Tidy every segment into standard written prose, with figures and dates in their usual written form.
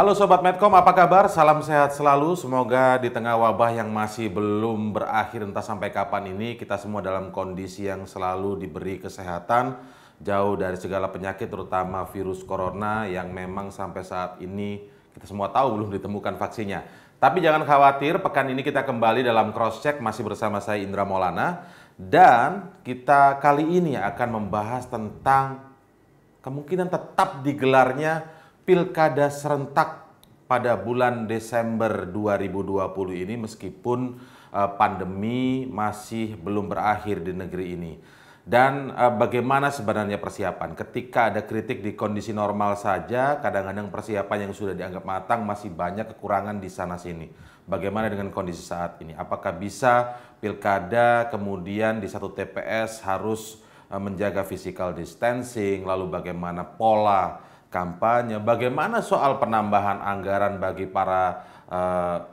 Halo Sobat Medcom, apa kabar? Salam sehat selalu. Semoga di tengah wabah yang masih belum berakhir entah sampai kapan ini, kita semua dalam kondisi yang selalu diberi kesehatan, jauh dari segala penyakit terutama virus corona yang memang sampai saat ini kita semua tahu belum ditemukan vaksinnya. Tapi jangan khawatir, pekan ini kita kembali dalam Crosscheck masih bersama saya Indra Maulana. Dan kita kali ini akan membahas tentang kemungkinan tetap digelarnya Pilkada serentak pada bulan Desember 2020 ini meskipun pandemi masih belum berakhir di negeri ini. Dan bagaimana sebenarnya persiapan? Ketika ada kritik di kondisi normal saja, kadang-kadang persiapan yang sudah dianggap matang masih banyak kekurangan di sana-sini. Bagaimana dengan kondisi saat ini? Apakah bisa pilkada kemudian di satu TPS harus menjaga physical distancing, lalu bagaimana pola kampanye, bagaimana soal penambahan anggaran bagi para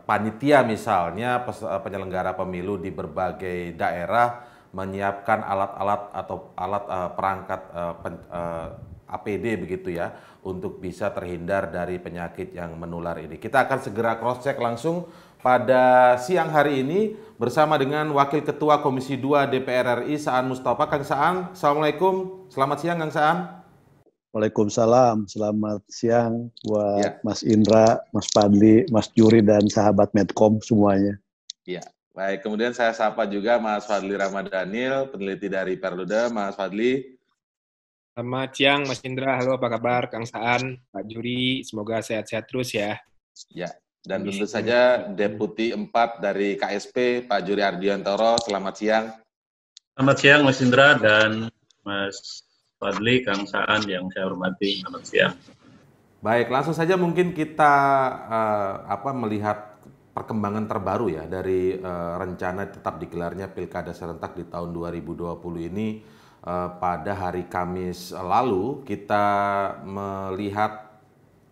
panitia misalnya penyelenggara pemilu di berbagai daerah menyiapkan alat-alat atau alat perangkat APD begitu ya untuk bisa terhindar dari penyakit yang menular ini. Kita akan segera cross-check langsung pada siang hari ini bersama dengan Wakil Ketua Komisi II DPR RI Saan Mustopa. Kang Saan, Assalamualaikum. Selamat siang Kang Saan. Waalaikumsalam, selamat siang buat Mas Indra, Mas Fadli, Mas Juri, dan sahabat Medcom semuanya. Iya, baik. Kemudian saya sapa juga Mas Fadli Ramadhanil, peneliti dari Perludem. Mas Fadli. Selamat siang Mas Indra, halo apa kabar Kang Saan, Pak Juri, semoga sehat-sehat terus ya. Ya, dan tentu saja Deputi 4 dari KSP, Pak Juri Ardiantoro, selamat siang. Selamat siang Mas Indra dan Mas Fadli, Kang Saan yang saya hormati, selamat siang. Baik, langsung saja mungkin kita melihat perkembangan terbaru ya dari rencana tetap digelarnya pilkada serentak di tahun 2020 ini. Pada hari Kamis lalu kita melihat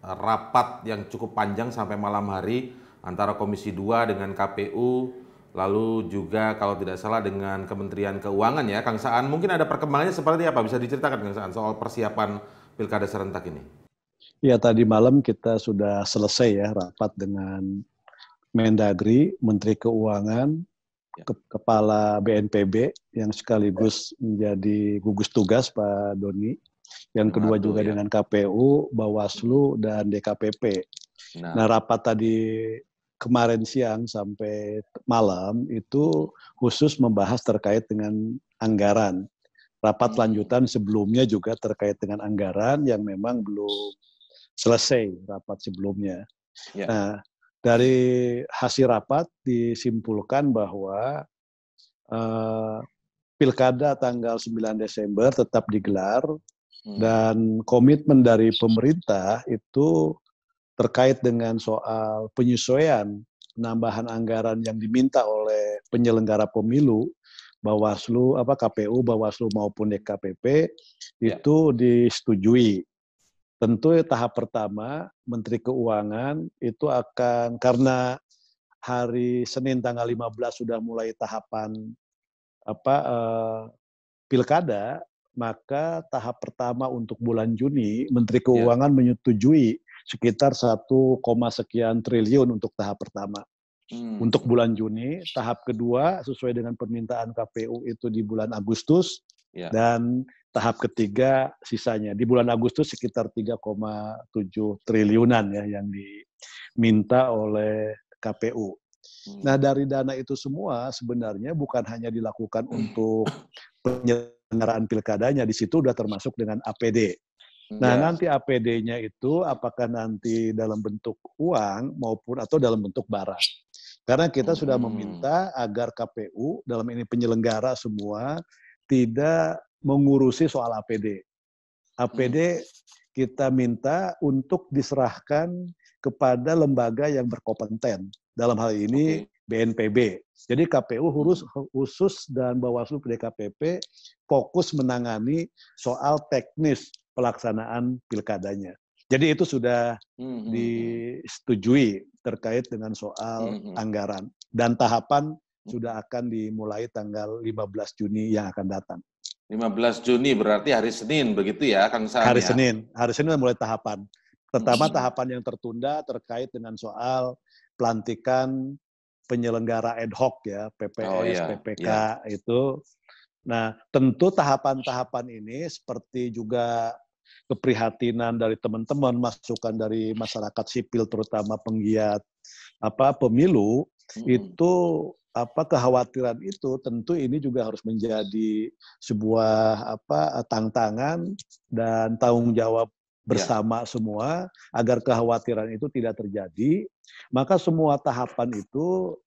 rapat yang cukup panjang sampai malam hari antara Komisi II dengan KPU. Lalu juga kalau tidak salah dengan Kementerian Keuangan ya, Kang Saan. Mungkin ada perkembangannya seperti apa? Bisa diceritakan Kang Saan soal persiapan pilkada serentak ini? Ya, tadi malam kita sudah selesai ya rapat dengan Mendagri, Menteri Keuangan, Kepala BNPB yang sekaligus menjadi gugus tugas Pak Doni. Yang kedua juga dengan KPU, Bawaslu, dan DKPP. Nah rapat tadi kemarin siang sampai malam itu khusus membahas terkait dengan anggaran. Rapat lanjutan sebelumnya juga terkait dengan anggaran yang memang belum selesai rapat sebelumnya. Ya. Nah, dari hasil rapat disimpulkan bahwa pilkada tanggal 9 Desember tetap digelar dan komitmen dari pemerintah itu terkait dengan soal penyesuaian penambahan anggaran yang diminta oleh penyelenggara pemilu, Bawaslu, KPU, Bawaslu maupun DKPP itu disetujui. Tentu tahap pertama Menteri Keuangan itu akan, karena hari Senin tanggal 15 sudah mulai tahapan pilkada, maka tahap pertama untuk bulan Juni Menteri Keuangan menyetujui sekitar 1,sekian triliun untuk tahap pertama. Untuk bulan Juni, tahap kedua sesuai dengan permintaan KPU itu di bulan Agustus, dan tahap ketiga sisanya. Di bulan Agustus sekitar 3,7 triliunan ya yang diminta oleh KPU. Nah dari dana itu semua sebenarnya bukan hanya dilakukan untuk penyelenggaraan pilkadanya, di situ sudah termasuk dengan APD. Nah, nanti APD-nya itu apakah nanti dalam bentuk uang maupun atau dalam bentuk barang. Karena kita sudah meminta agar KPU dalam ini penyelenggara semua tidak mengurusi soal APD. APD kita minta untuk diserahkan kepada lembaga yang berkompeten. Dalam hal ini BNPB. Jadi KPU khusus dan Bawaslu DKPP fokus menangani soal teknis pelaksanaan pilkadanya. Jadi itu sudah disetujui terkait dengan soal anggaran. Dan tahapan sudah akan dimulai tanggal 15 Juni yang akan datang. 15 Juni berarti hari Senin begitu ya Kang Saan? Hari Senin mulai tahapan. terutama tahapan yang tertunda terkait dengan soal pelantikan penyelenggara ad hoc ya, PPS, PPK itu. Nah, tentu tahapan-tahapan ini seperti juga keprihatinan dari teman-teman, masukan dari masyarakat sipil terutama penggiat pemilu, itu kekhawatiran itu tentu ini juga harus menjadi sebuah tantangan dan tanggung jawab bersama semua agar kekhawatiran itu tidak terjadi. Maka semua tahapan itu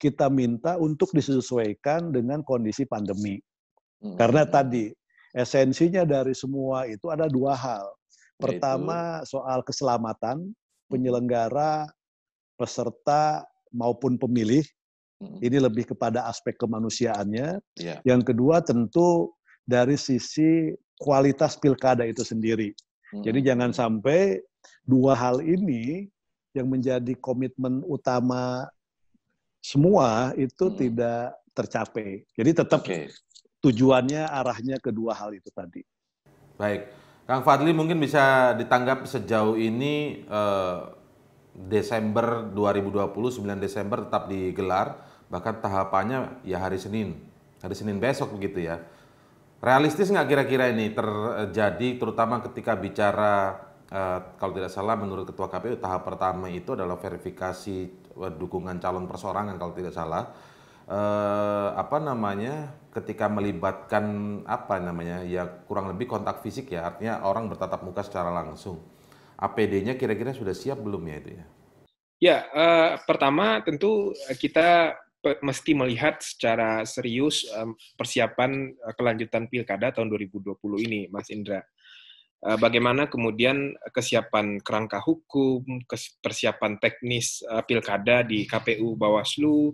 kita minta untuk disesuaikan dengan kondisi pandemi. Karena tadi esensinya dari semua itu ada dua hal. Pertama, soal keselamatan penyelenggara, peserta maupun pemilih. Ini lebih kepada aspek kemanusiaannya. Yang kedua tentu dari sisi kualitas pilkada itu sendiri. Jadi jangan sampai dua hal ini yang menjadi komitmen utama semua itu tidak tercapai. Jadi tetap tujuannya, arahnya kedua hal itu tadi. Baik, Kang Fadli mungkin bisa ditanggap sejauh ini Desember 2020, 9 Desember tetap digelar, bahkan tahapannya ya hari Senin besok begitu ya. Realistis nggak kira-kira ini terjadi, terutama ketika bicara kalau tidak salah menurut Ketua KPU tahap pertama itu adalah verifikasi dukungan calon perseorangan kalau tidak salah. Ketika melibatkan ya kurang lebih kontak fisik ya, artinya orang bertatap muka secara langsung. APD-nya kira-kira sudah siap belum ya itu ya? Ya, pertama tentu kita mesti melihat secara serius persiapan kelanjutan pilkada tahun 2020 ini, Mas Indra. Bagaimana kemudian kesiapan kerangka hukum, persiapan teknis pilkada di KPU Bawaslu.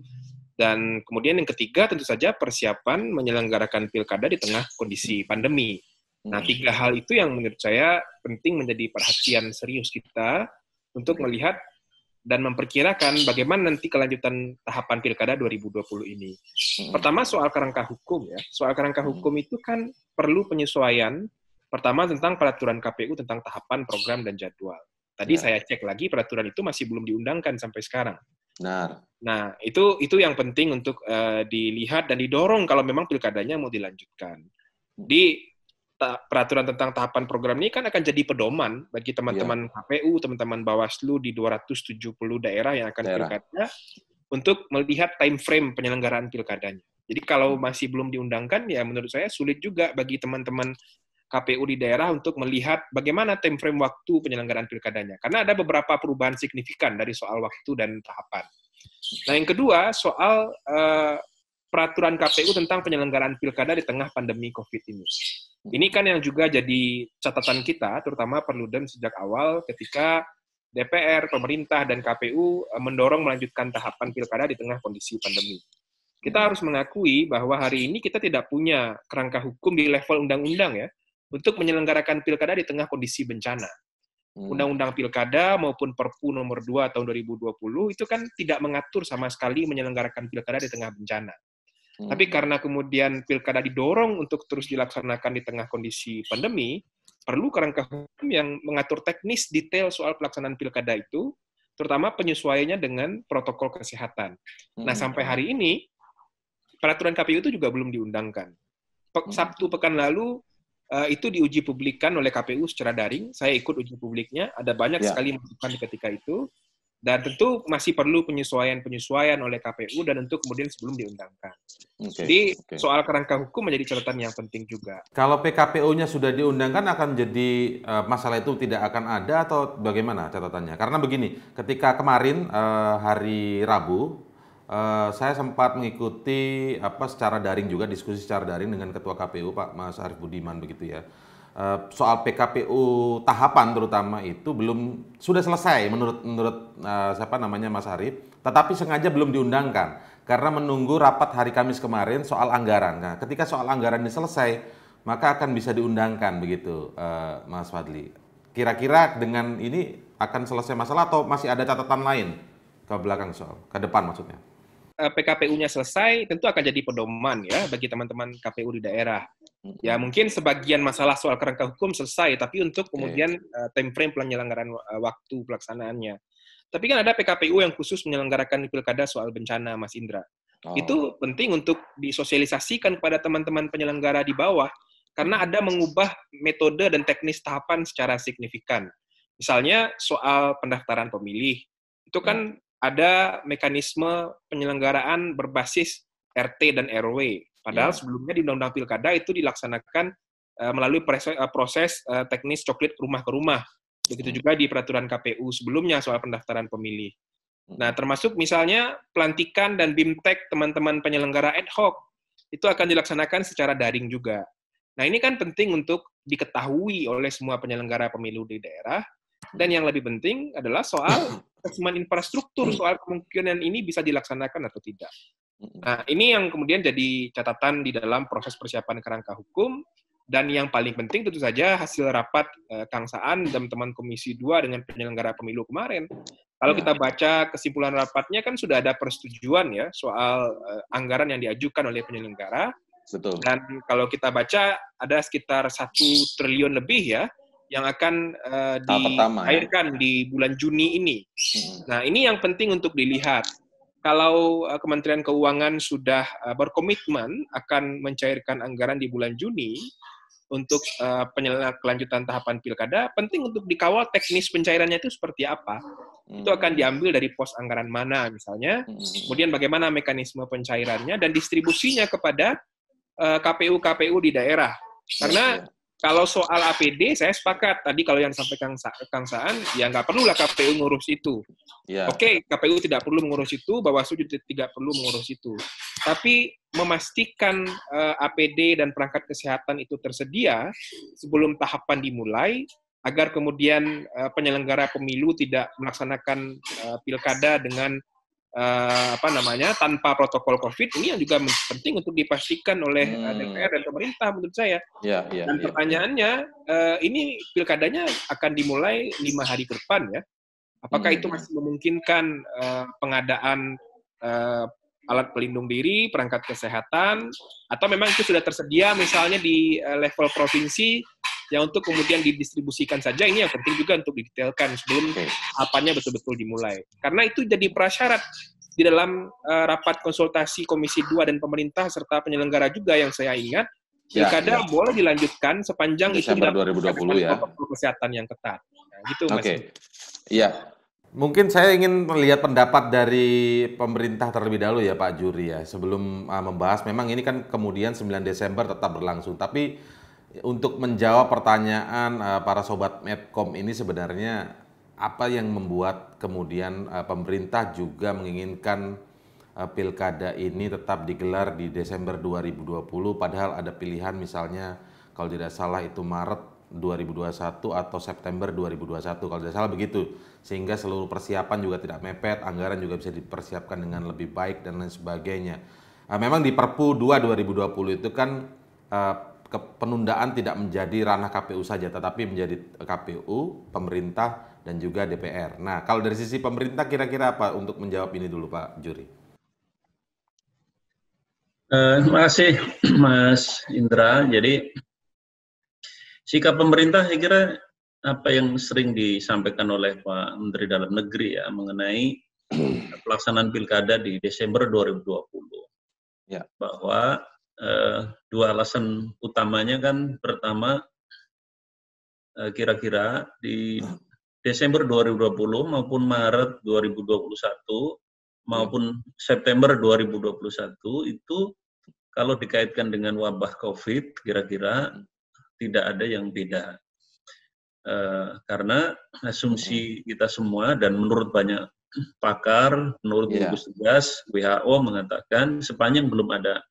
Dan kemudian yang ketiga tentu saja persiapan menyelenggarakan pilkada di tengah kondisi pandemi. Nah, tiga hal itu yang menurut saya penting menjadi perhatian serius kita untuk melihat dan memperkirakan bagaimana nanti kelanjutan tahapan pilkada 2020 ini. Pertama soal kerangka hukum ya. Soal kerangka hukum itu kan perlu penyesuaian. Pertama tentang peraturan KPU tentang tahapan, program, dan jadwal. Tadi saya cek lagi peraturan itu masih belum diundangkan sampai sekarang. Nah, itu yang penting untuk dilihat dan didorong kalau memang pilkadanya mau dilanjutkan. Di peraturan tentang tahapan program ini kan akan jadi pedoman bagi teman-teman KPU, teman-teman Bawaslu di 270 daerah yang akan pilkada untuk melihat time frame penyelenggaraan pilkadanya. Jadi kalau masih belum diundangkan, ya menurut saya sulit juga bagi teman-teman KPU di daerah untuk melihat bagaimana time frame waktu penyelenggaraan pilkadanya. Karena ada beberapa perubahan signifikan dari soal waktu dan tahapan. Nah, yang kedua, soal peraturan KPU tentang penyelenggaraan pilkada di tengah pandemi COVID ini. Ini kan yang juga jadi catatan kita, terutama Perludem sejak awal ketika DPR, pemerintah, dan KPU mendorong melanjutkan tahapan pilkada di tengah kondisi pandemi. Kita harus mengakui bahwa hari ini kita tidak punya kerangka hukum di level undang-undang ya, untuk menyelenggarakan pilkada di tengah kondisi bencana. Undang-undang pilkada maupun Perpu nomor 2 tahun 2020 itu kan tidak mengatur sama sekali menyelenggarakan pilkada di tengah bencana. Tapi karena kemudian pilkada didorong untuk terus dilaksanakan di tengah kondisi pandemi, perlu kerangka hukum yang mengatur teknis detail soal pelaksanaan pilkada itu, terutama penyesuaiannya dengan protokol kesehatan. Nah, sampai hari ini, peraturan KPU itu juga belum diundangkan. Sabtu pekan lalu, itu diuji publikkan oleh KPU secara daring. Saya ikut uji publiknya. Ada banyak sekali masukan ketika itu. Dan tentu masih perlu penyesuaian oleh KPU dan tentu kemudian sebelum diundangkan. Jadi soal kerangka hukum menjadi catatan yang penting juga. Kalau PKPU-nya sudah diundangkan akan menjadi masalah itu tidak akan ada atau bagaimana catatannya? Karena begini, ketika kemarin hari Rabu, saya sempat mengikuti secara daring juga diskusi secara daring dengan Ketua KPU Pak Mas Arief Budiman begitu ya. Soal PKPU tahapan terutama itu belum sudah selesai menurut Mas Arief, tetapi sengaja belum diundangkan karena menunggu rapat hari Kamis kemarin soal anggaran. Nah, ketika soal anggaran ini selesai, maka akan bisa diundangkan begitu Mas Fadli. Kira-kira dengan ini akan selesai masalah atau masih ada catatan lain ke belakang ke depan maksudnya? PKPU-nya selesai, tentu akan jadi pedoman ya bagi teman-teman KPU di daerah. Ya mungkin sebagian masalah soal kerangka hukum selesai, tapi untuk kemudian time frame penyelenggaraan waktu pelaksanaannya. Tapi kan ada PKPU yang khusus menyelenggarakan pilkada soal bencana, Mas Indra. Itu penting untuk disosialisasikan kepada teman-teman penyelenggara di bawah, karena ada mengubah metode dan teknis tahapan secara signifikan. Misalnya soal pendaftaran pemilih, itu kan ada mekanisme penyelenggaraan berbasis RT dan RW. Padahal sebelumnya di Undang-Undang Pilkada itu dilaksanakan melalui proses teknis coklit rumah ke rumah. Begitu juga di peraturan KPU sebelumnya soal pendaftaran pemilih. Nah, termasuk misalnya pelantikan dan BIMTEK teman-teman penyelenggara ad hoc, itu akan dilaksanakan secara daring juga. Nah, ini kan penting untuk diketahui oleh semua penyelenggara pemilu di daerah, dan yang lebih penting adalah soal kesemuan infrastruktur, soal kemungkinan ini bisa dilaksanakan atau tidak. Nah, ini yang kemudian jadi catatan di dalam proses persiapan kerangka hukum, dan yang paling penting tentu saja hasil rapat Kang Saan dan teman Komisi 2 dengan penyelenggara pemilu kemarin. Kalau kita baca kesimpulan rapatnya kan sudah ada persetujuan ya soal anggaran yang diajukan oleh penyelenggara. Betul. Dan kalau kita baca ada sekitar 1 triliun lebih ya yang akan dicairkan di bulan Juni ini. Nah, ini yang penting untuk dilihat. Kalau Kementerian Keuangan sudah berkomitmen akan mencairkan anggaran di bulan Juni untuk kelanjutan tahapan pilkada, penting untuk dikawal teknis pencairannya itu seperti apa. Itu akan diambil dari pos anggaran mana misalnya, kemudian bagaimana mekanisme pencairannya dan distribusinya kepada KPU-KPU di daerah. Karena kalau soal APD, saya sepakat. Tadi kalau yang sampai Kang Saan, ya nggak perlulah KPU ngurus itu. Oke, KPU tidak perlu mengurus itu, Bawaslu tidak perlu mengurus itu. Tapi memastikan APD dan perangkat kesehatan itu tersedia sebelum tahapan dimulai, agar kemudian penyelenggara pemilu tidak melaksanakan pilkada dengan tanpa protokol COVID, ini yang juga penting untuk dipastikan oleh DPR dan pemerintah menurut saya. Dan pertanyaannya, ini pilkadanya akan dimulai 5 hari ke depan ya. Apakah itu masih memungkinkan pengadaan alat pelindung diri, perangkat kesehatan, atau memang itu sudah tersedia misalnya di level provinsi yang untuk kemudian didistribusikan saja, ini yang penting juga untuk didetailkan sebelum apanya betul-betul dimulai. Karena itu jadi prasyarat di dalam rapat konsultasi Komisi 2 dan pemerintah serta penyelenggara juga yang saya ingat, pilkada boleh dilanjutkan sepanjang Desember itu tidak ada protokol kesehatan yang ketat. Nah, gitu Mas. Mungkin saya ingin melihat pendapat dari pemerintah terlebih dahulu ya Pak Juri ya, sebelum membahas. Memang ini kan kemudian 9 Desember tetap berlangsung, tapi untuk menjawab pertanyaan para sobat Medcom ini sebenarnya apa yang membuat kemudian pemerintah juga menginginkan pilkada ini tetap digelar di Desember 2020 padahal ada pilihan misalnya kalau tidak salah itu Maret 2021 atau September 2021 kalau tidak salah begitu, sehingga seluruh persiapan juga tidak mepet, anggaran juga bisa dipersiapkan dengan lebih baik dan lain sebagainya. Memang di Perpu 2 2020 itu kan penundaan tidak menjadi ranah KPU saja, tetapi menjadi KPU, pemerintah, dan juga DPR. Nah, kalau dari sisi pemerintah kira-kira apa untuk menjawab ini dulu Pak Juri? Terima kasih Mas Indra. Jadi, sikap pemerintah saya kira apa yang sering disampaikan oleh Pak Menteri Dalam Negeri ya, mengenai pelaksanaan pilkada di Desember 2020. Ya. Bahwa dua alasan utamanya kan, pertama kira-kira di Desember 2020 maupun Maret 2021 maupun September 2021 itu kalau dikaitkan dengan wabah COVID kira-kira tidak ada yang beda. Karena asumsi kita semua dan menurut banyak pakar, menurut gugus tugas WHO mengatakan sepanjang belum ada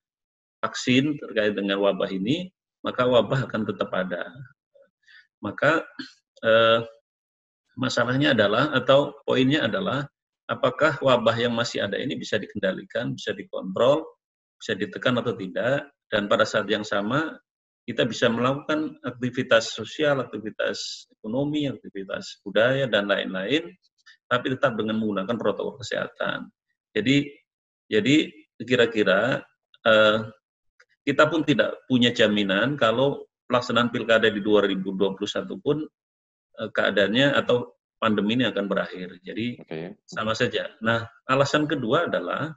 vaksin terkait dengan wabah ini, maka wabah akan tetap ada. Maka masalahnya adalah, atau poinnya adalah, apakah wabah yang masih ada ini bisa dikendalikan, bisa dikontrol, bisa ditekan atau tidak, dan pada saat yang sama, kita bisa melakukan aktivitas sosial, aktivitas ekonomi, aktivitas budaya, dan lain-lain, tapi tetap dengan menggunakan protokol kesehatan. Jadi kira-kira kita pun tidak punya jaminan kalau pelaksanaan pilkada di 2021 pun keadaannya atau pandemi ini akan berakhir. Jadi sama saja. Nah, alasan kedua adalah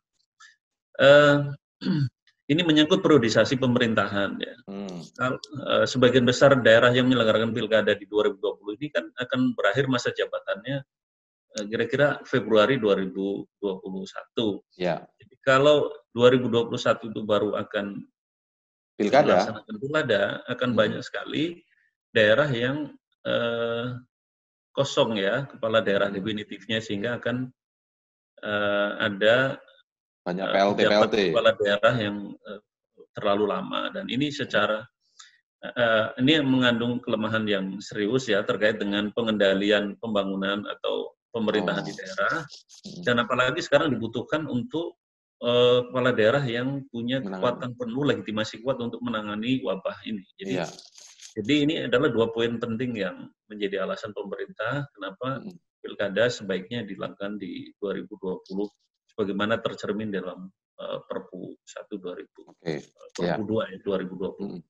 ini menyangkut periodisasi pemerintahan. Ya. Sebagian besar daerah yang menyelenggarakan pilkada di 2020 ini kan akan berakhir masa jabatannya kira-kira Februari 2021. Ya. Jadi kalau 2021 itu baru akan melaksanakan pilkada, akan banyak sekali daerah yang kosong ya, kepala daerah definitifnya, sehingga akan ada banyak PLT-PLT kepala daerah yang terlalu lama, dan ini secara ini mengandung kelemahan yang serius ya terkait dengan pengendalian pembangunan atau pemerintahan di daerah, dan apalagi sekarang dibutuhkan untuk kepala daerah yang punya kekuatan penuh, legitimasi kuat untuk menangani wabah ini. Jadi, jadi ini adalah dua poin penting yang menjadi alasan pemerintah kenapa pilkada sebaiknya dilakukan di 2020 sebagaimana tercermin dalam Perpu 1 2000. Perpu 2 ya 2020.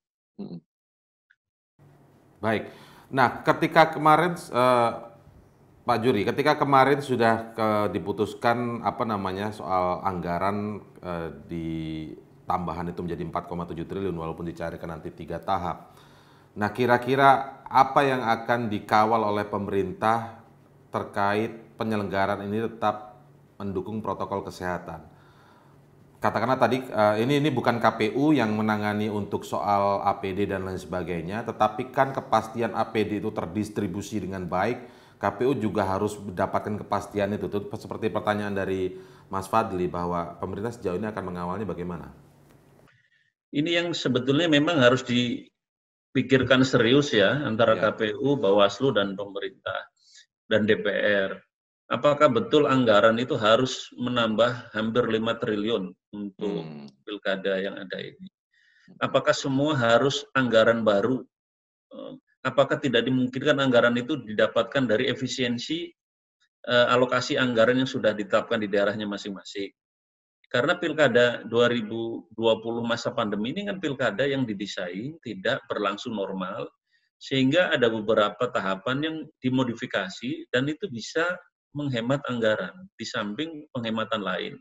Baik. Nah, ketika kemarin Pak Juri, ketika kemarin sudah diputuskan apa namanya soal anggaran di tambahan itu menjadi 4,7 triliun walaupun dicarikan nanti 3 tahap. Nah, kira-kira apa yang akan dikawal oleh pemerintah terkait penyelenggaraan ini tetap mendukung protokol kesehatan? Katakanlah tadi ini bukan KPU yang menangani untuk soal APD dan lain sebagainya, tetapi kan kepastian APD itu terdistribusi dengan baik. KPU juga harus mendapatkan kepastian itu. Seperti pertanyaan dari Mas Fadli bahwa pemerintah sejauh ini akan mengawalnya bagaimana? Ini yang sebetulnya memang harus dipikirkan serius ya antara KPU, Bawaslu, dan pemerintah, dan DPR. Apakah betul anggaran itu harus menambah hampir 5 triliun untuk pilkada yang ada ini? Apakah semua harus anggaran baru? Apakah tidak dimungkinkan anggaran itu didapatkan dari efisiensi alokasi anggaran yang sudah ditetapkan di daerahnya masing-masing? Karena pilkada 2020 masa pandemi ini kan pilkada yang didesain tidak berlangsung normal, sehingga ada beberapa tahapan yang dimodifikasi dan itu bisa menghemat anggaran di samping penghematan lain.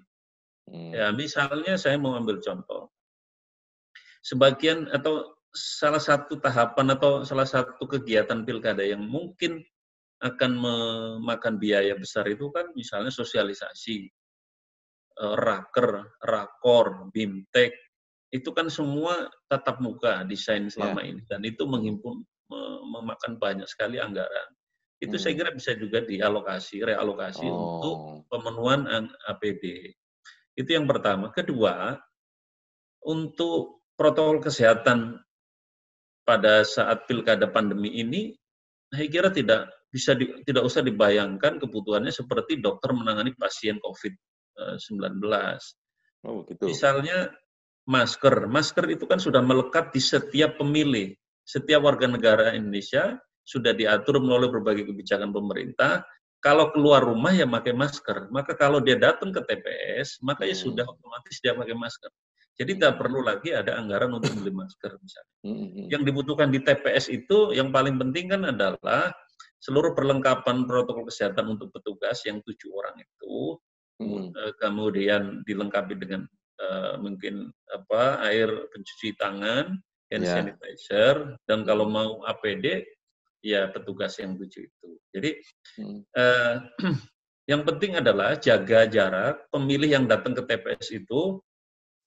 Ya, misalnya saya mau ambil contoh. Sebagian atau salah satu tahapan atau salah satu kegiatan pilkada yang mungkin akan memakan biaya besar itu kan misalnya sosialisasi, raker, rakor, bimtek, itu kan semua tatap muka desain selama ini, dan itu menghimpun memakan banyak sekali anggaran. Itu saya kira bisa juga dialokasi, realokasi untuk pemenuhan APD. Itu yang pertama. Kedua, untuk protokol kesehatan pada saat pilkada pandemi ini, saya kira tidak usah dibayangkan kebutuhannya seperti dokter menangani pasien COVID-19. Oh, gitu. Misalnya masker itu kan sudah melekat di setiap pemilih, setiap warga negara Indonesia sudah diatur melalui berbagai kebijakan pemerintah. Kalau keluar rumah ya pakai masker, maka kalau dia datang ke TPS maka ya sudah otomatis dia pakai masker. Jadi tidak perlu lagi ada anggaran untuk beli masker misalnya. Yang dibutuhkan di TPS itu yang paling penting kan adalah seluruh perlengkapan protokol kesehatan untuk petugas yang 7 orang itu, kemudian dilengkapi dengan mungkin air pencuci tangan, hand sanitizer, dan kalau mau APD ya petugas yang 7 itu. Jadi yang penting adalah jaga jarak, pemilih yang datang ke TPS itu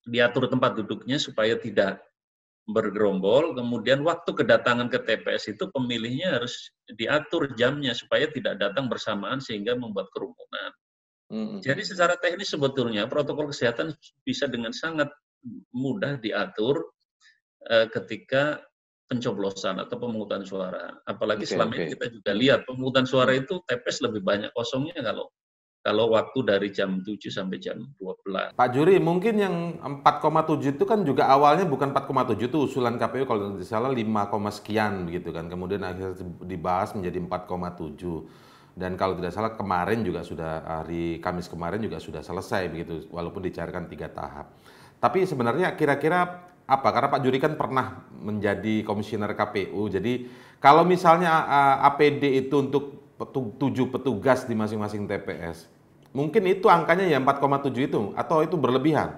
diatur tempat duduknya supaya tidak bergerombol, kemudian waktu kedatangan ke TPS itu pemilihnya harus diatur jamnya supaya tidak datang bersamaan sehingga membuat kerumunan. Jadi secara teknis sebetulnya protokol kesehatan bisa dengan sangat mudah diatur ketika pencoblosan atau pemungutan suara. Apalagi selama ini kita juga lihat pemungutan suara itu TPS lebih banyak kosongnya kalau waktu dari jam 7 sampai jam 12. Pak Juri, mungkin yang 4,7 itu kan juga awalnya bukan 4,7, itu usulan KPU kalau tidak salah 5, sekian begitu kan. Kemudian akhirnya dibahas menjadi 4,7. Dan kalau tidak salah kemarin juga sudah, hari Kamis kemarin juga sudah selesai begitu, walaupun dicarikan 3 tahap. Tapi sebenarnya kira-kira apa? Karena Pak Juri kan pernah menjadi komisioner KPU. Jadi kalau misalnya APD itu untuk 7 petugas di masing-masing TPS, mungkin itu angkanya ya 4,7 itu, atau itu berlebihan?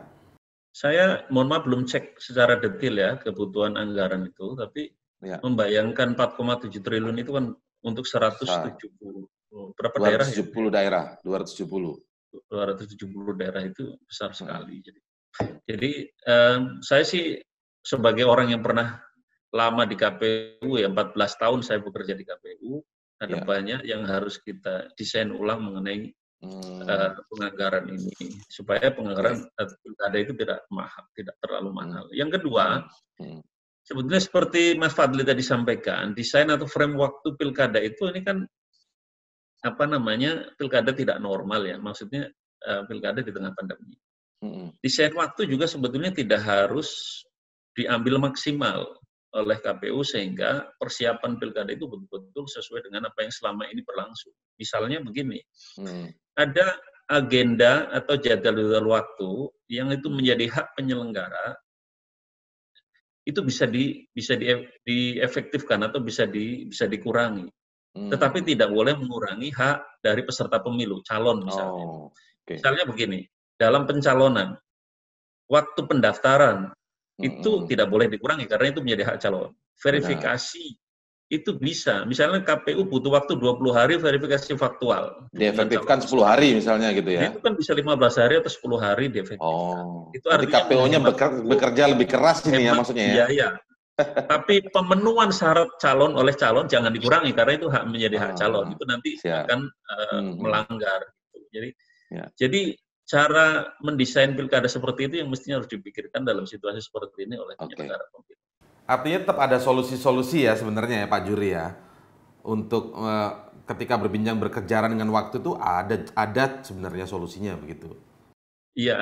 Saya mohon maaf belum cek secara detail ya kebutuhan anggaran itu, tapi ya, membayangkan 4,7 triliun itu kan untuk 170 berapa 270 daerah? 270 daerah itu besar sekali. Jadi saya sih sebagai orang yang pernah lama di KPU ya, 14 tahun saya bekerja di KPU, ada banyak yang harus kita desain ulang mengenai penganggaran ini supaya penganggaran pilkada itu tidak mahal, tidak terlalu mahal. Yang kedua, sebetulnya seperti Mas Fadli tadi sampaikan, desain atau framework waktu pilkada itu ini kan apa namanya, pilkada tidak normal ya, maksudnya pilkada di tengah pandemi. Desain waktu juga sebetulnya tidak harus diambil maksimal oleh KPU sehingga persiapan pilkada itu betul-betul sesuai dengan apa yang selama ini berlangsung. Misalnya begini, ada agenda atau jadwal waktu yang itu menjadi hak penyelenggara, itu bisa diefektifkan atau bisa dikurangi, tetapi tidak boleh mengurangi hak dari peserta pemilu calon misalnya. Misalnya begini, dalam pencalonan waktu pendaftaran itu tidak boleh dikurangi karena itu menjadi hak calon. Verifikasi itu bisa. Misalnya KPU butuh waktu 20 hari verifikasi faktual. Diefektifkan 10 hari misalnya gitu ya. Itu kan bisa 15 hari atau 10 hari diefektifkan. Itu artinya KPU-nya bekerja lebih keras ini ya maksudnya ya. Iya, iya. Tapi pemenuhan syarat calon oleh calon jangan dikurangi karena itu hak menjadi hak calon. Itu nanti akan melanggar. Jadi cara mendesain pilkada seperti itu yang mestinya harus dipikirkan dalam situasi seperti ini oleh penyelenggara pemilu. Artinya tetap ada solusi-solusi ya sebenarnya ya Pak Juri ya, untuk ketika berbincang berkejaran dengan waktu itu ada sebenarnya solusinya begitu. Iya,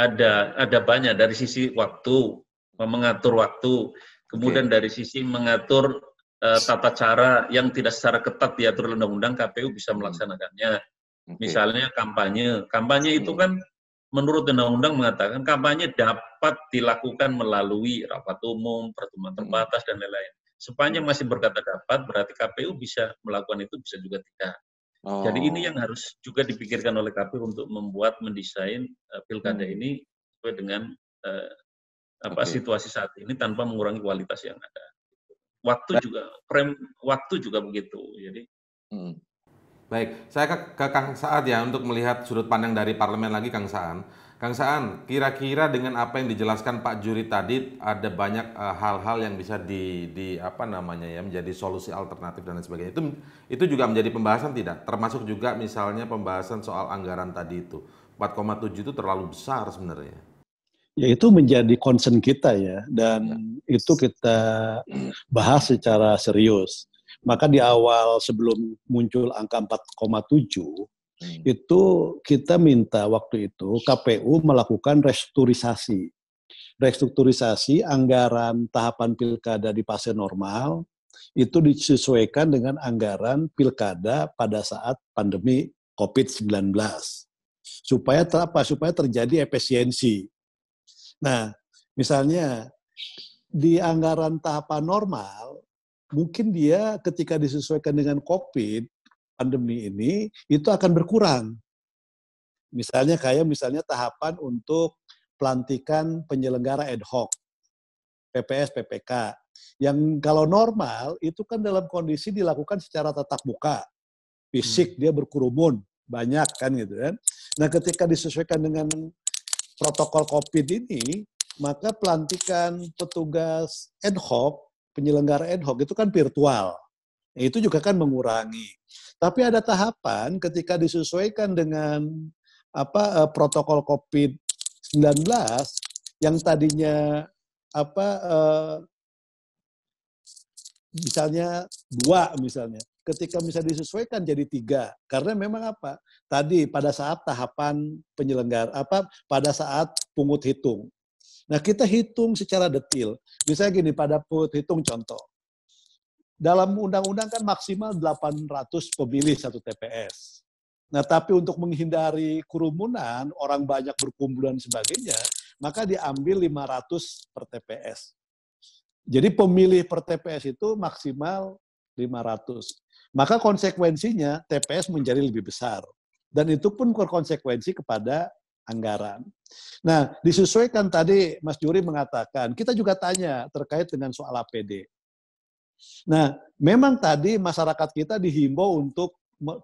ada banyak dari sisi waktu, mengatur waktu, kemudian dari sisi mengatur tata cara yang tidak secara ketat diatur undang-undang KPU bisa melaksanakannya. Misalnya kampanye itu kan menurut undang-undang mengatakan kampanye dapat dilakukan melalui rapat umum, pertemuan terbatas, dan lain-lain. Sepanjang masih berkata dapat, berarti KPU bisa melakukan itu, bisa juga tidak. Jadi ini yang harus juga dipikirkan oleh KPU untuk mendesain pilkada ini sesuai dengan situasi saat ini tanpa mengurangi kualitas yang ada. Waktu juga begitu. Jadi baik, saya ke Kang Saan ya untuk melihat sudut pandang dari parlemen lagi, Kang Saan. Kang Saan, kira-kira dengan apa yang dijelaskan Pak Juri tadi, ada banyak hal-hal yang bisa menjadi solusi alternatif dan lain sebagainya. Itu juga menjadi pembahasan tidak? Termasuk juga misalnya pembahasan soal anggaran tadi itu. 4,7 itu terlalu besar sebenarnya. Ya, itu menjadi concern kita ya, dan itu kita bahas secara serius. Maka di awal sebelum muncul angka 4,7, itu kita minta waktu itu KPU melakukan restrukturisasi. Restrukturisasi anggaran tahapan pilkada di fase normal itu disesuaikan dengan anggaran pilkada pada saat pandemi COVID-19. Supaya terjadi efisiensi. Nah, misalnya di anggaran tahapan normal, mungkin dia ketika disesuaikan dengan COVID, pandemi ini, itu akan berkurang. Misalnya tahapan untuk pelantikan penyelenggara ad hoc, PPS, PPK. Yang kalau normal, itu kan dalam kondisi dilakukan secara tatap muka. Fisik dia berkerumun, banyak kan gitu kan. Nah ketika disesuaikan dengan protokol COVID ini, maka pelantikan petugas ad hoc, penyelenggara ad hoc itu kan virtual. Itu juga kan mengurangi. Tapi ada tahapan ketika disesuaikan dengan protokol COVID-19 yang tadinya misalnya 2 misalnya, ketika bisa disesuaikan jadi 3 karena memang tadi pada saat tahapan penyelenggara pada saat pungut hitung. Nah, kita hitung secara detail. Misalnya gini, pada hitung contoh. Dalam undang-undang kan maksimal 800 pemilih satu TPS. Nah, tapi untuk menghindari kerumunan, orang banyak berkumpul dan sebagainya, maka diambil 500 per TPS. Jadi pemilih per TPS itu maksimal 500. Maka konsekuensinya TPS menjadi lebih besar. Dan itu pun berkonsekuensi kepada anggaran. Nah, disesuaikan tadi Mas Juri mengatakan, kita juga tanya terkait dengan soal APD. Nah, memang tadi masyarakat kita dihimbau untuk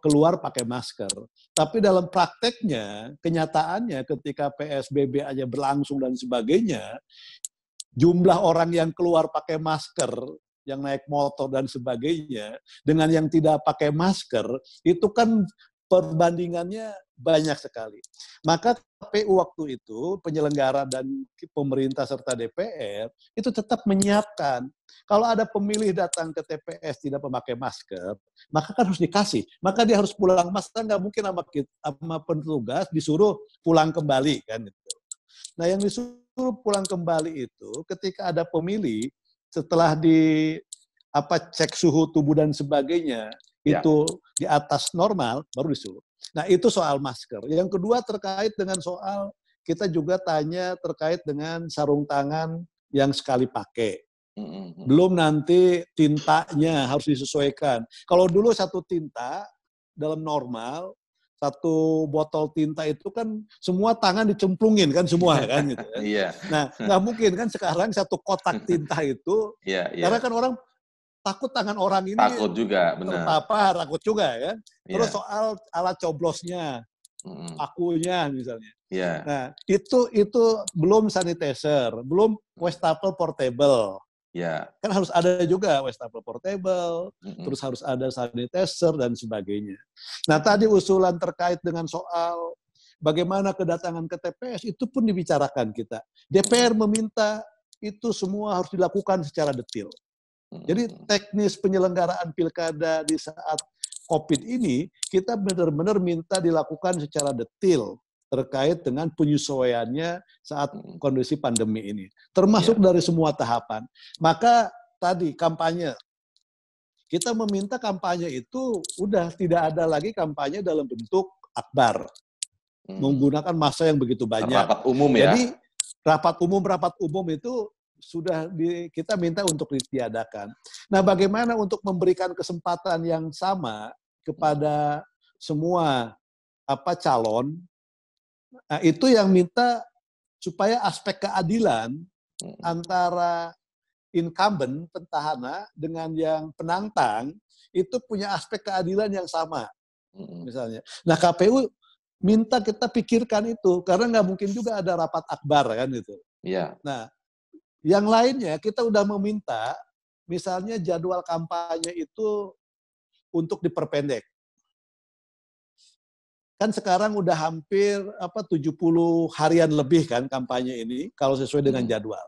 keluar pakai masker. Tapi dalam prakteknya, kenyataannya ketika PSBB aja berlangsung dan sebagainya, jumlah orang yang keluar pakai masker, yang naik motor dan sebagainya, dengan yang tidak pakai masker, itu kan perbandingannya banyak sekali. Maka KPU waktu itu, penyelenggara dan pemerintah serta DPR, itu tetap menyiapkan. Kalau ada pemilih datang ke TPS tidak memakai masker, maka kan harus dikasih. Maka dia harus pulang. Masa nggak mungkin sama petugas disuruh pulang kembali, kan? Nah, yang disuruh pulang kembali itu ketika ada pemilih, setelah cek suhu tubuh dan sebagainya, itu di atas normal, baru disuruh. Nah, itu soal masker. Yang kedua terkait dengan soal, kita juga tanya terkait dengan sarung tangan yang sekali pakai. Belum nanti tintanya harus disesuaikan. Kalau dulu satu tinta dalam normal, satu botol tinta itu kan semua tangan dicemplungin kan semua kan gitu kan. Yeah. Nah, nggak mungkin kan sekarang satu kotak tinta itu karena kan orang takut tangan orang ini takut juga benar. Takut juga ya. Terus soal alat coblosnya, akunya misalnya. Nah, itu belum sanitizer, belum wastafel portable. Kan harus ada juga wastafel portable, terus harus ada sanitizer dan sebagainya. Nah, tadi usulan terkait dengan soal bagaimana kedatangan ke TPS itu pun dibicarakan kita. DPR meminta itu semua harus dilakukan secara detil. Jadi teknis penyelenggaraan pilkada di saat COVID ini, kita benar-benar minta dilakukan secara detil terkait dengan penyesuaiannya saat kondisi pandemi ini. Termasuk dari semua tahapan. Maka tadi kampanye. Kita meminta kampanye itu udah tidak ada lagi kampanye dalam bentuk akbar. Menggunakan massa yang begitu banyak. Rapat umum ya. Jadi rapat umum itu sudah kita minta untuk ditiadakan. Nah, bagaimana untuk memberikan kesempatan yang sama kepada semua calon. Nah, itu yang minta supaya aspek keadilan antara incumbent, petahana, dengan yang penantang, itu punya aspek keadilan yang sama. Misalnya. Nah, KPU minta kita pikirkan itu, karena nggak mungkin juga ada rapat akbar, kan gitu. Nah, yang lainnya kita udah meminta, misalnya jadwal kampanye itu untuk diperpendek. Kan sekarang udah hampir 70 harian lebih kan kampanye ini kalau sesuai dengan jadwal.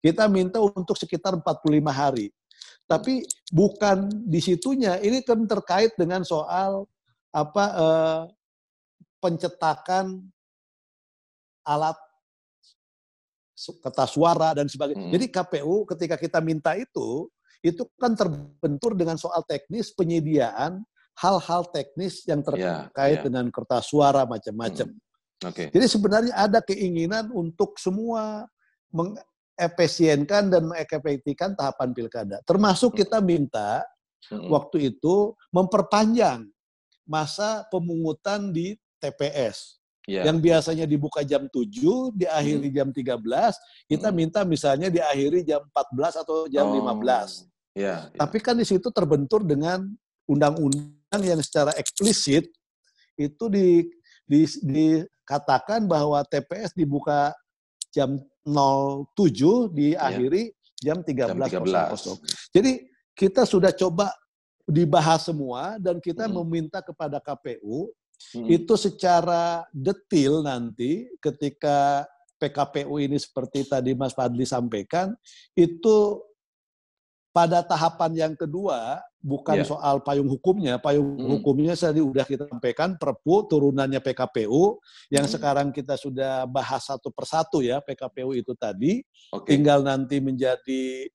Kita minta untuk sekitar 45 hari. Tapi bukan di situnya, ini kan terkait dengan soal pencetakan alat kertas suara dan sebagainya. Jadi KPU ketika kita minta itu kan terbentur dengan soal teknis penyediaan hal-hal teknis yang terkait dengan kertas suara macam-macam. Jadi sebenarnya ada keinginan untuk semua mengefisienkan dan mengefektifkan tahapan pilkada. Termasuk kita minta waktu itu memperpanjang masa pemungutan di TPS. Yang biasanya dibuka jam 7, diakhiri jam 13, kita minta misalnya diakhiri jam 14 atau jam 15. Tapi kan di situ terbentur dengan undang-undang yang secara eksplisit itu dikatakan bahwa TPS dibuka jam 07, diakhiri jam 13.00. Jadi kita sudah coba dibahas semua dan kita meminta kepada KPU itu secara detil nanti ketika PKPU ini seperti tadi Mas Fadli sampaikan, itu pada tahapan yang kedua, bukan soal payung hukumnya. Payung hukumnya tadi sudah kita sampaikan, Perpu turunannya PKPU, yang sekarang kita sudah bahas satu persatu ya, PKPU itu tadi, tinggal nanti menjadi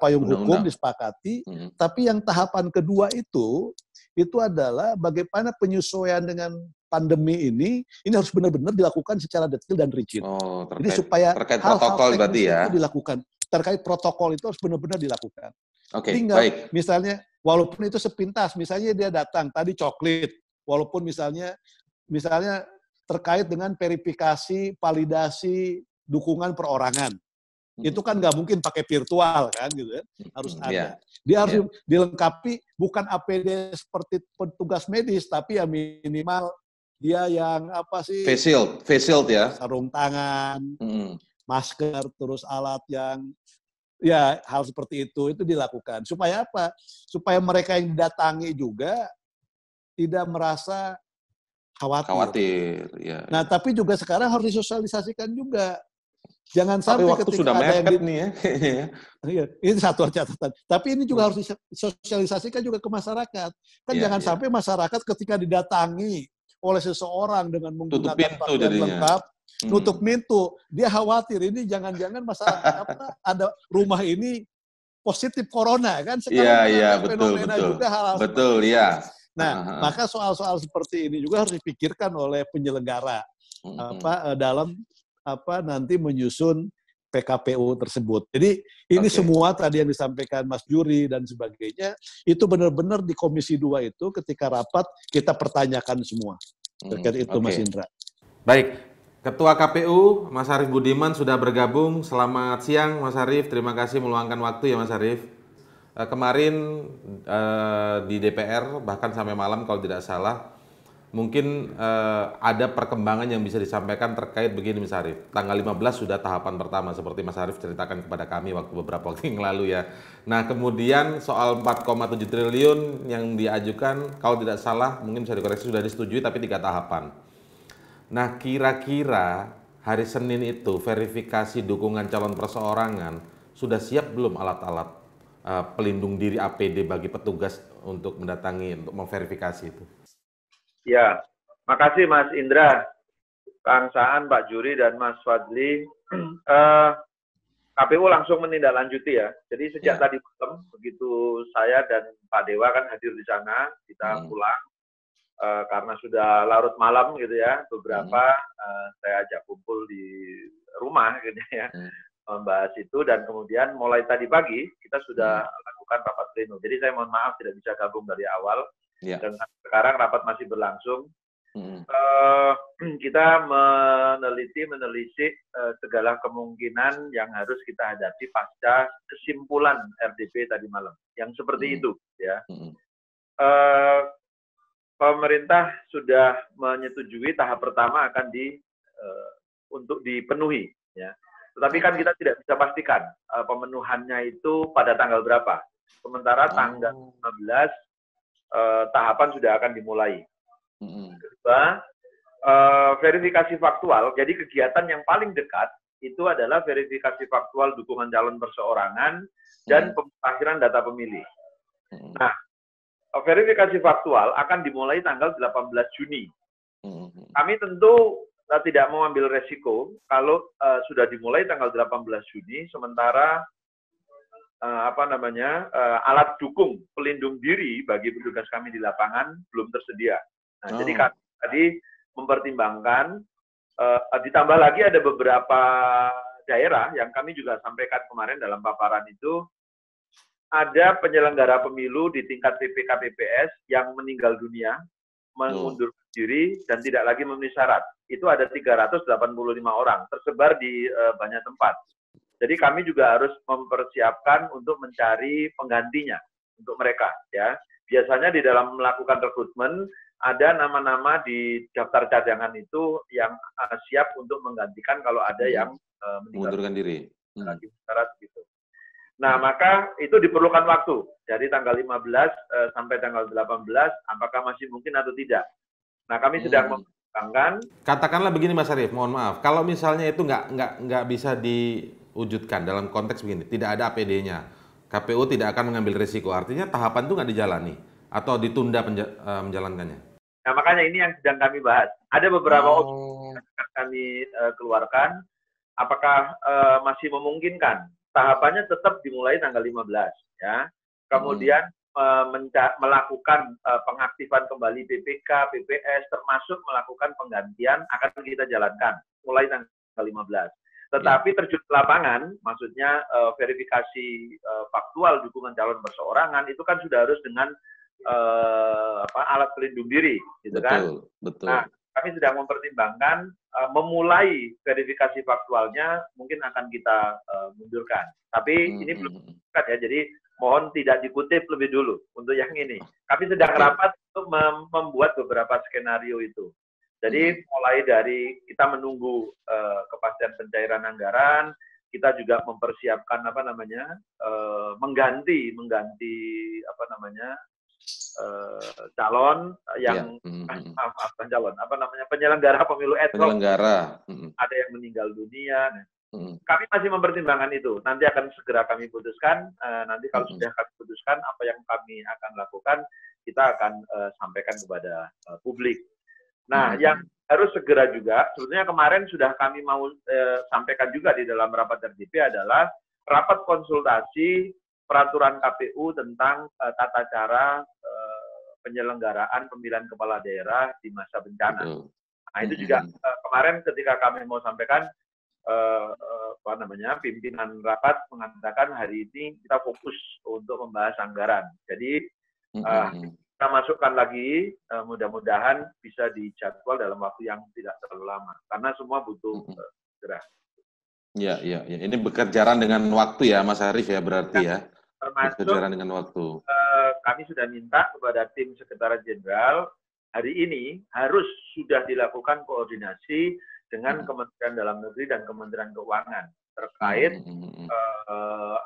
payung hukum disepakati. Tapi yang tahapan kedua itu adalah bagaimana penyesuaian dengan pandemi ini harus benar-benar dilakukan secara detil dan rigid. Jadi supaya terkait hal-hal protokol berarti ya. Itu dilakukan. terkait protokol itu harus benar-benar dilakukan. Tinggal, misalnya, walaupun itu sepintas, misalnya dia datang tadi coklit, walaupun misalnya terkait dengan verifikasi, validasi, dukungan perorangan, itu kan nggak mungkin pakai virtual kan, gitu kan? Harus ada. Dia harus dilengkapi bukan APD seperti petugas medis, tapi ya minimal dia yang apa sih? Face shield ya. Sarung tangan, masker, terus alat yang ya hal seperti itu dilakukan. Supaya apa? Supaya mereka yang didatangi juga tidak merasa khawatir. Ya, nah, tapi juga sekarang harus disosialisasikan juga. Jangan sampai waktu ketika sudah ada yang nih ya. Ini satu catatan. Tapi ini juga harus disosialisasikan juga ke masyarakat. Kan jangan sampai masyarakat ketika didatangi oleh seseorang dengan menggunakan pakaian lengkap, nutup pintu, dia khawatir ini jangan-jangan masyarakat ada rumah ini positif corona kan sekarang fenomena juga hal-hal. Betul, ya. Nah, maka soal-soal seperti ini juga harus dipikirkan oleh penyelenggara dalam nanti menyusun PKPU tersebut. Jadi ini semua tadi yang disampaikan Mas Juri dan sebagainya, itu benar-benar di Komisi 2 itu ketika rapat kita pertanyakan semua. Terkait itu Mas Indra. Baik, Ketua KPU Mas Arief Budiman sudah bergabung. Selamat siang Mas Arief, terima kasih meluangkan waktu ya Mas Arief. Kemarin di DPR bahkan sampai malam kalau tidak salah, mungkin ada perkembangan yang bisa disampaikan terkait begini Mas Arief. Tanggal 15 sudah tahapan pertama seperti Mas Arief ceritakan kepada kami waktu beberapa waktu yang lalu ya. Nah kemudian soal 4,7 triliun yang diajukan kalau tidak salah mungkin bisa dikoreksi sudah disetujui tapi 3 tahapan. Nah kira-kira hari Senin itu verifikasi dukungan calon perseorangan sudah siap belum alat-alat pelindung diri APD bagi petugas untuk mendatangi untuk memverifikasi itu? Ya, makasih Mas Indra, Kang Saan, Pak Juri, dan Mas Fadli. KPU langsung menindaklanjuti ya. Jadi sejak tadi malam, begitu saya dan Pak Dewa kan hadir di sana, kita pulang. Karena sudah larut malam gitu ya, beberapa saya ajak kumpul di rumah gitu ya, membahas itu. Dan kemudian mulai tadi pagi, kita sudah lakukan rapat pleno. Jadi saya mohon maaf tidak bisa gabung dari awal. Dan sekarang rapat masih berlangsung. Kita menelisik segala kemungkinan yang harus kita hadapi pasca kesimpulan RDP tadi malam. Yang seperti itu, ya. Pemerintah sudah menyetujui tahap pertama akan untuk dipenuhi, ya. Tetapi kan kita tidak bisa pastikan pemenuhannya itu pada tanggal berapa. Sementara tanggal 15. Tahapan sudah akan dimulai. Kedua, verifikasi faktual. Jadi kegiatan yang paling dekat itu adalah verifikasi faktual dukungan calon perseorangan dan pemutakhiran data pemilih. Nah, verifikasi faktual akan dimulai tanggal 18 Juni. Kami tentu tidak mau ambil resiko kalau sudah dimulai tanggal 18 Juni, sementara alat dukung pelindung diri bagi petugas kami di lapangan belum tersedia. Nah, jadi kami tadi mempertimbangkan, ditambah lagi ada beberapa daerah yang kami juga sampaikan kemarin dalam paparan itu, ada penyelenggara pemilu di tingkat PPKPPS yang meninggal dunia, mengundur diri, dan tidak lagi memenuhi syarat. Itu ada 385 orang, tersebar di banyak tempat. Jadi kami juga harus mempersiapkan untuk mencari penggantinya untuk mereka, ya. Biasanya di dalam melakukan rekrutmen ada nama-nama di daftar cadangan itu yang siap untuk menggantikan kalau ada yang mengundurkan diri. Gitu. Nah, maka itu diperlukan waktu dari tanggal 15 sampai tanggal 18 apakah masih mungkin atau tidak. Nah, kami sedang mempertimbangkan. Katakanlah begini Mas Arief, mohon maaf. Kalau misalnya itu nggak bisa diwujudkan dalam konteks begini, tidak ada APD-nya, KPU tidak akan mengambil risiko, artinya tahapan itu nggak dijalani atau ditunda menjalankannya. Nah makanya ini yang sedang kami bahas. Ada beberapa opsi yang akan kami keluarkan. Apakah masih memungkinkan? Tahapannya tetap dimulai tanggal 15, ya. Kemudian melakukan pengaktifan kembali PPK, PPS, termasuk melakukan penggantian akan kita jalankan mulai tanggal 15. Tetapi terjun ke lapangan, maksudnya verifikasi faktual dukungan calon perseorangan itu kan sudah harus dengan alat pelindung diri, gitu kan? Betul. Nah, kami sedang mempertimbangkan memulai verifikasi faktualnya mungkin akan kita mundurkan. Tapi ini belum dikat ya, jadi mohon tidak dikutip lebih dulu untuk yang ini. Kami sedang rapat untuk membuat beberapa skenario itu. Jadi mulai dari kita menunggu kepastian pencairan anggaran, kita juga mempersiapkan calon yang penyelenggara pemilu ad hoc. Ada yang meninggal dunia. Kami masih mempertimbangkan itu. Nanti akan segera kami putuskan. Nanti kalau sudah kami putuskan apa yang kami akan lakukan, kita akan sampaikan kepada publik. Nah, yang harus segera juga, sebetulnya kemarin sudah kami mau sampaikan juga di dalam rapat RDP adalah rapat konsultasi peraturan KPU tentang tata cara penyelenggaraan pemilihan kepala daerah di masa bencana. Nah, itu juga kemarin ketika kami mau sampaikan, pimpinan rapat mengatakan hari ini kita fokus untuk membahas anggaran. Jadi, kita masukkan lagi, mudah-mudahan bisa dijadwal dalam waktu yang tidak terlalu lama. Karena semua butuh gerak. Ya. Ini bekerjaran dengan waktu ya, Mas Arief ya berarti ya. Termasuk, bekerjaran dengan waktu. Kami sudah minta kepada tim Sekretariat Jenderal, hari ini harus sudah dilakukan koordinasi dengan Kementerian Dalam Negeri dan Kementerian Keuangan terkait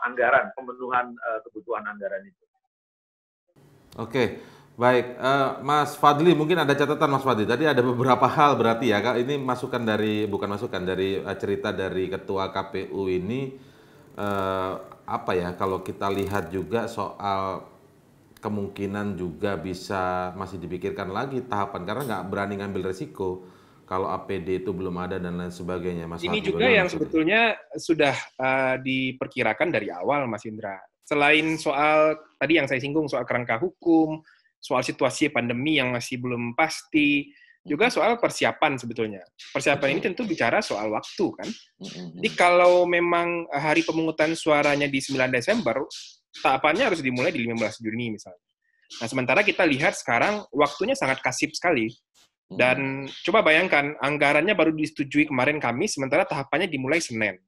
anggaran, pemenuhan kebutuhan anggaran itu. Oke, baik. Mas Fadli, mungkin ada catatan Mas Fadli. Tadi ada beberapa hal berarti ya, Kak. Ini masukan dari, cerita dari Ketua KPU ini, kalau kita lihat juga soal kemungkinan juga bisa masih dipikirkan lagi tahapan, karena nggak berani ngambil resiko kalau APD itu belum ada dan lain sebagainya. Mas ini Fadli, juga yang sebetulnya sudah diperkirakan dari awal, Mas Indra. Selain soal tadi yang saya singgung, soal kerangka hukum, soal situasi pandemi yang masih belum pasti, juga soal persiapan sebetulnya. Persiapan ini tentu bicara soal waktu, kan? Jadi kalau memang hari pemungutan suaranya di 9 Desember, tahapannya harus dimulai di 15 Juni misalnya. Nah, sementara kita lihat sekarang waktunya sangat kasip sekali. Dan coba bayangkan, anggarannya baru disetujui kemarin Kamis, sementara tahapannya dimulai Senin.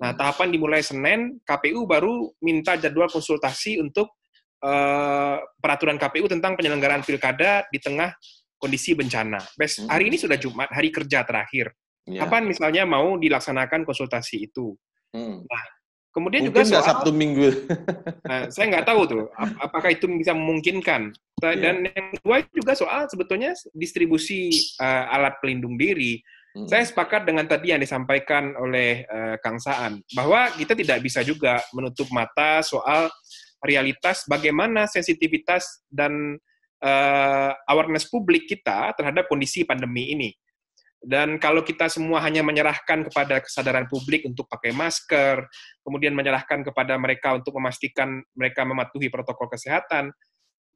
Nah, tahapan dimulai Senin, KPU baru minta jadwal konsultasi untuk peraturan KPU tentang penyelenggaraan pilkada di tengah kondisi bencana. Hari ini sudah Jumat, hari kerja terakhir. Kapan misalnya mau dilaksanakan konsultasi itu? Nah, kemudian mungkin juga soal Sabtu Minggu. Nah, saya nggak tahu tuh apakah itu bisa memungkinkan. Dan yang kedua juga soal sebetulnya distribusi alat pelindung diri. Saya sepakat dengan tadi yang disampaikan oleh Kang Saan, bahwa kita tidak bisa juga menutup mata soal realitas bagaimana sensitivitas dan awareness publik kita terhadap kondisi pandemi ini. Dan kalau kita semua hanya menyerahkan kepada kesadaran publik untuk pakai masker, kemudian menyerahkan kepada mereka untuk memastikan mereka mematuhi protokol kesehatan,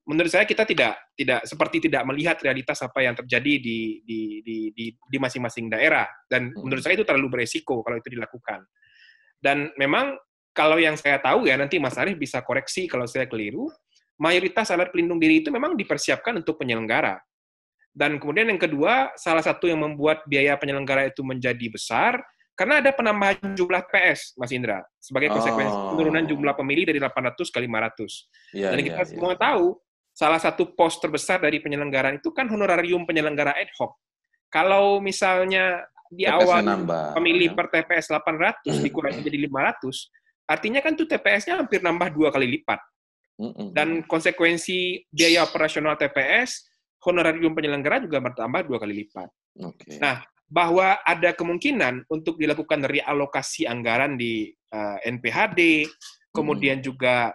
menurut saya kita tidak melihat realitas apa yang terjadi di masing-masing daerah, dan menurut saya itu terlalu beresiko kalau itu dilakukan. Dan memang kalau yang saya tahu ya, nanti Mas Arief bisa koreksi kalau saya keliru, mayoritas alat pelindung diri itu memang dipersiapkan untuk penyelenggara. Dan kemudian yang kedua, salah satu yang membuat biaya penyelenggara itu menjadi besar karena ada penambahan jumlah PS, Mas Indra, sebagai konsekuensi penurunan jumlah pemilih dari 800 ke 500. Dan kita semua tahu salah satu pos terbesar dari penyelenggaraan itu kan honorarium penyelenggara ad hoc. Kalau misalnya di awal pemilih per TPS 800 dikurangi jadi 500, artinya kan tuh TPS-nya hampir nambah 2 kali lipat. Dan konsekuensi biaya operasional TPS, honorarium penyelenggara juga bertambah 2 kali lipat. Nah, bahwa ada kemungkinan untuk dilakukan realokasi anggaran di NPHD, kemudian juga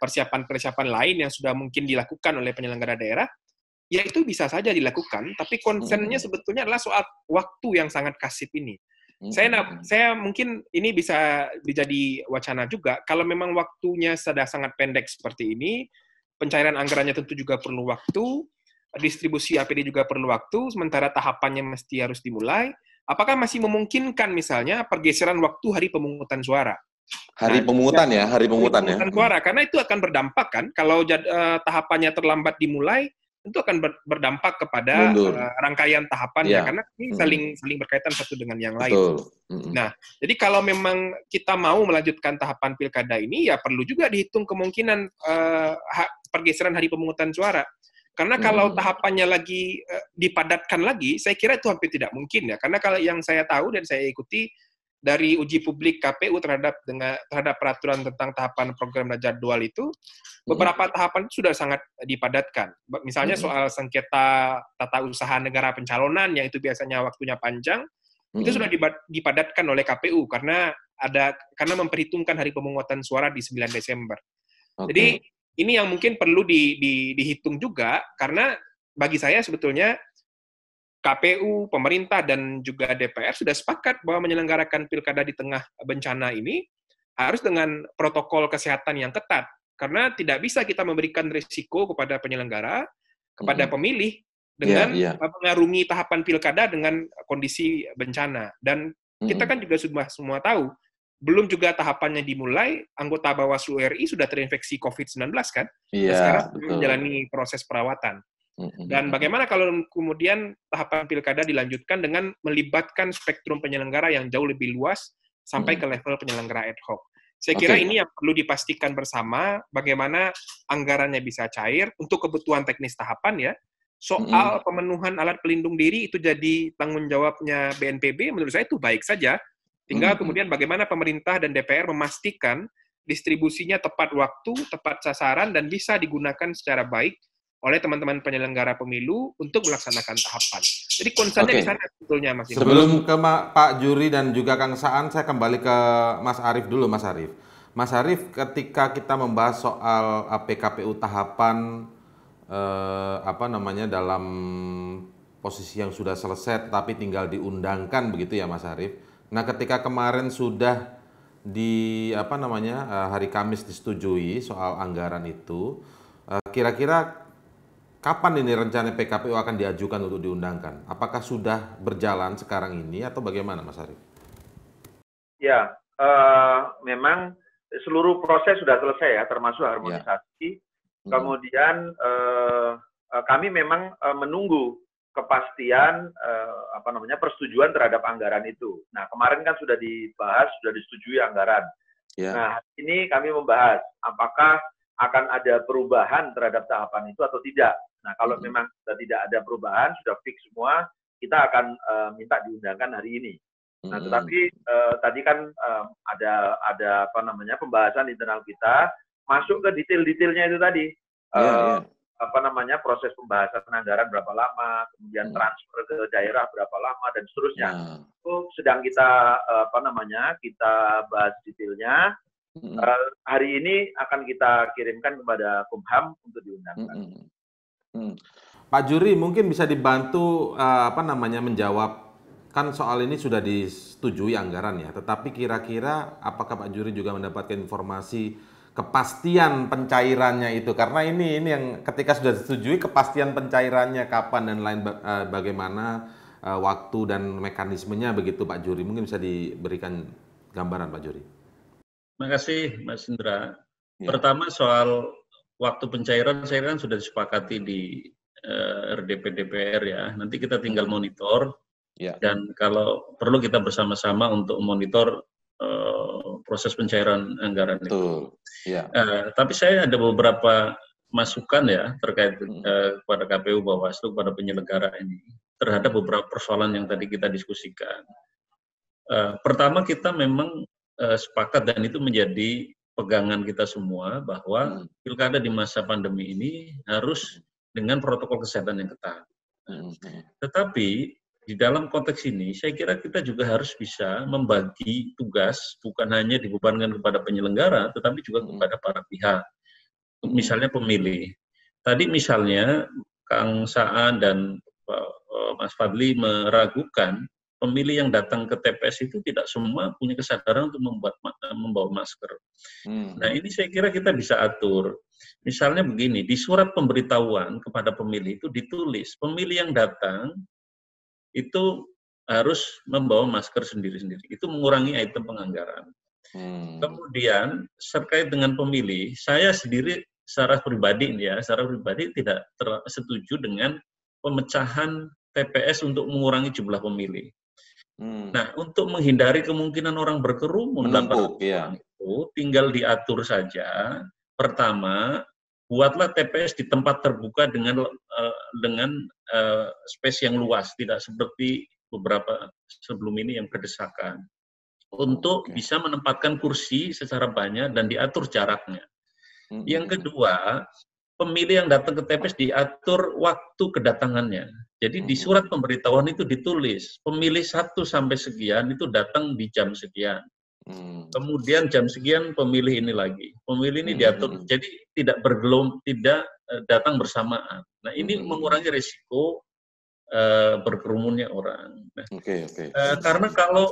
persiapan-persiapan lain yang sudah mungkin dilakukan oleh penyelenggara daerah, ya itu bisa saja dilakukan, tapi concernnya sebetulnya adalah soal waktu yang sangat kasip ini. Saya mungkin ini bisa dijadi wacana juga, kalau memang waktunya sudah sangat pendek seperti ini, pencairan anggarannya tentu juga perlu waktu, distribusi APD juga perlu waktu, sementara tahapannya mesti harus dimulai, Apakah masih memungkinkan misalnya pergeseran waktu hari pemungutan suara? Hari pemungutan suara, karena itu akan berdampak kan, kalau tahapannya terlambat dimulai, itu akan berdampak kepada rangkaian tahapan ya, karena ini saling berkaitan satu dengan yang lain. Nah, jadi kalau memang kita mau melanjutkan tahapan pilkada ini, ya perlu juga dihitung kemungkinan pergeseran hari pemungutan suara. Karena kalau tahapannya lagi dipadatkan lagi, saya kira itu hampir tidak mungkin ya. Karena kalau yang saya tahu dan saya ikuti dari uji publik KPU terhadap peraturan tentang tahapan program dan jadwal itu, beberapa tahapan itu sudah sangat dipadatkan. Misalnya soal sengketa tata usaha negara pencalonan, yang itu biasanya waktunya panjang, itu sudah dipadatkan oleh KPU karena memperhitungkan hari pemungutan suara di 9 Desember. Okay. Jadi ini yang mungkin perlu dihitung juga, karena bagi saya sebetulnya KPU, pemerintah, dan juga DPR sudah sepakat bahwa menyelenggarakan pilkada di tengah bencana ini harus dengan protokol kesehatan yang ketat. Karena tidak bisa kita memberikan risiko kepada penyelenggara, kepada pemilih, dengan mengarungi tahapan pilkada dengan kondisi bencana. Dan kita kan juga sudah semua tahu, belum juga tahapannya dimulai, anggota Bawaslu RI sudah terinfeksi COVID-19 kan? Yeah, sekarang menjalani proses perawatan. Dan bagaimana kalau kemudian tahapan pilkada dilanjutkan dengan melibatkan spektrum penyelenggara yang jauh lebih luas sampai ke level penyelenggara ad hoc. Saya kira ini yang perlu dipastikan bersama, bagaimana anggarannya bisa cair untuk kebutuhan teknis tahapan ya. Soal pemenuhan alat pelindung diri itu jadi tanggung jawabnya BNPB, menurut saya itu baik saja. Tinggal kemudian bagaimana pemerintah dan DPR memastikan distribusinya tepat waktu, tepat sasaran, dan bisa digunakan secara baik oleh teman-teman penyelenggara pemilu untuk melaksanakan tahapan. Jadi concernnya di sana sebetulnya, Mas. Sebelum ke Pak Juri dan juga Kang Saan, saya kembali ke Mas Arief dulu, Mas Arief. Mas Arief, ketika kita membahas soal PKPU tahapan dalam posisi yang sudah selesai tapi tinggal diundangkan begitu ya, Mas Arief. Nah, ketika kemarin sudah di hari Kamis disetujui soal anggaran itu, kira-kira kapan ini rencana PKPU akan diajukan untuk diundangkan? Apakah sudah berjalan sekarang ini atau bagaimana, Mas Arief? Ya, memang seluruh proses sudah selesai ya, termasuk harmonisasi. Ya. Kemudian kami memang menunggu kepastian persetujuan terhadap anggaran itu. Nah, kemarin kan sudah dibahas, sudah disetujui anggaran. Ya. Nah, ini kami membahas apakah akan ada perubahan terhadap tahapan itu atau tidak. Nah, kalau memang sudah tidak ada perubahan, sudah fix semua, kita akan minta diundangkan hari ini. Nah, tetapi tadi kan ada pembahasan internal kita masuk ke detail-detailnya itu tadi. Proses pembahasan anggaran berapa lama, kemudian transfer ke daerah berapa lama dan seterusnya. Itu sedang kita kita bahas detailnya. Hari ini akan kita kirimkan kepada Kumham untuk diundangkan. Pak Juri mungkin bisa dibantu menjawab, kan soal ini sudah disetujui anggarannya, tetapi kira-kira apakah Pak Juri juga mendapatkan informasi kepastian pencairannya itu? Karena ini yang ketika sudah disetujui kepastian pencairannya kapan dan lain bagaimana waktu dan mekanismenya begitu, Pak Juri mungkin bisa diberikan gambaran, Pak Juri. Terima kasih, Mas Indra. Ya. Pertama soal waktu pencairan, saya kan sudah disepakati di RDP DPR ya. Nanti kita tinggal monitor dan kalau perlu kita bersama-sama untuk monitor proses pencairan anggaran itu. Ya. Tapi saya ada beberapa masukan ya terkait kepada KPU, Bawaslu, kepada penyelenggara ini terhadap beberapa persoalan yang tadi kita diskusikan. Pertama kita memang sepakat dan itu menjadi pegangan kita semua bahwa pilkada di masa pandemi ini harus dengan protokol kesehatan yang ketat. Tetapi di dalam konteks ini saya kira kita juga harus bisa membagi tugas, bukan hanya dibebankan kepada penyelenggara tetapi juga kepada para pihak. Misalnya pemilih. Tadi misalnya Kang Saan dan Mas Fadli meragukan pemilih yang datang ke TPS itu tidak semua punya kesadaran untuk membawa masker. Nah, ini saya kira kita bisa atur. Misalnya begini, di surat pemberitahuan kepada pemilih itu ditulis, pemilih yang datang itu harus membawa masker sendiri-sendiri. Itu mengurangi item penganggaran. Kemudian, terkait dengan pemilih, saya sendiri secara pribadi tidak setuju dengan pemecahan TPS untuk mengurangi jumlah pemilih. Nah, untuk menghindari kemungkinan orang berkerumun dalam itu, tinggal diatur saja. Pertama, buatlah TPS di tempat terbuka dengan space yang luas, tidak seperti beberapa sebelum ini yang berdesakan. Untuk bisa menempatkan kursi secara banyak dan diatur jaraknya. Yang kedua, pemilih yang datang ke TPS diatur waktu kedatangannya. Jadi di surat pemberitahuan itu ditulis, pemilih 1 sampai sekian itu datang di jam sekian. Kemudian jam sekian pemilih ini lagi. Pemilih ini diatur, jadi tidak datang bersamaan. Nah, ini mengurangi risiko berkerumunnya orang. Nah, karena kalau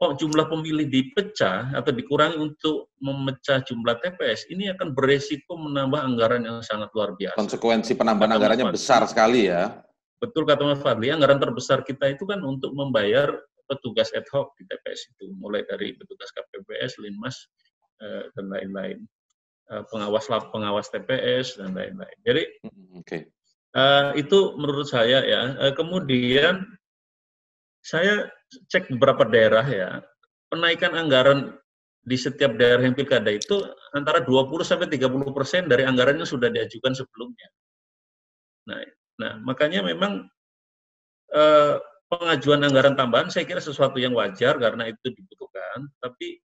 jumlah pemilih dipecah atau dikurangi untuk memecah jumlah TPS, ini akan beresiko menambah anggaran yang sangat luar biasa. Konsekuensi penambahan anggarannya besar sekali ya. Betul kata Mas Fadli, anggaran terbesar kita itu kan untuk membayar petugas ad hoc di TPS itu, mulai dari petugas KPPS, Linmas, dan lain-lain. Pengawas TPS, dan lain-lain. Jadi, itu menurut saya ya. Kemudian, saya cek beberapa daerah ya, penaikan anggaran di setiap daerah yang pilkada itu antara 20-30% dari anggarannya sudah diajukan sebelumnya. Nah makanya memang pengajuan anggaran tambahan saya kira sesuatu yang wajar karena itu dibutuhkan, tapi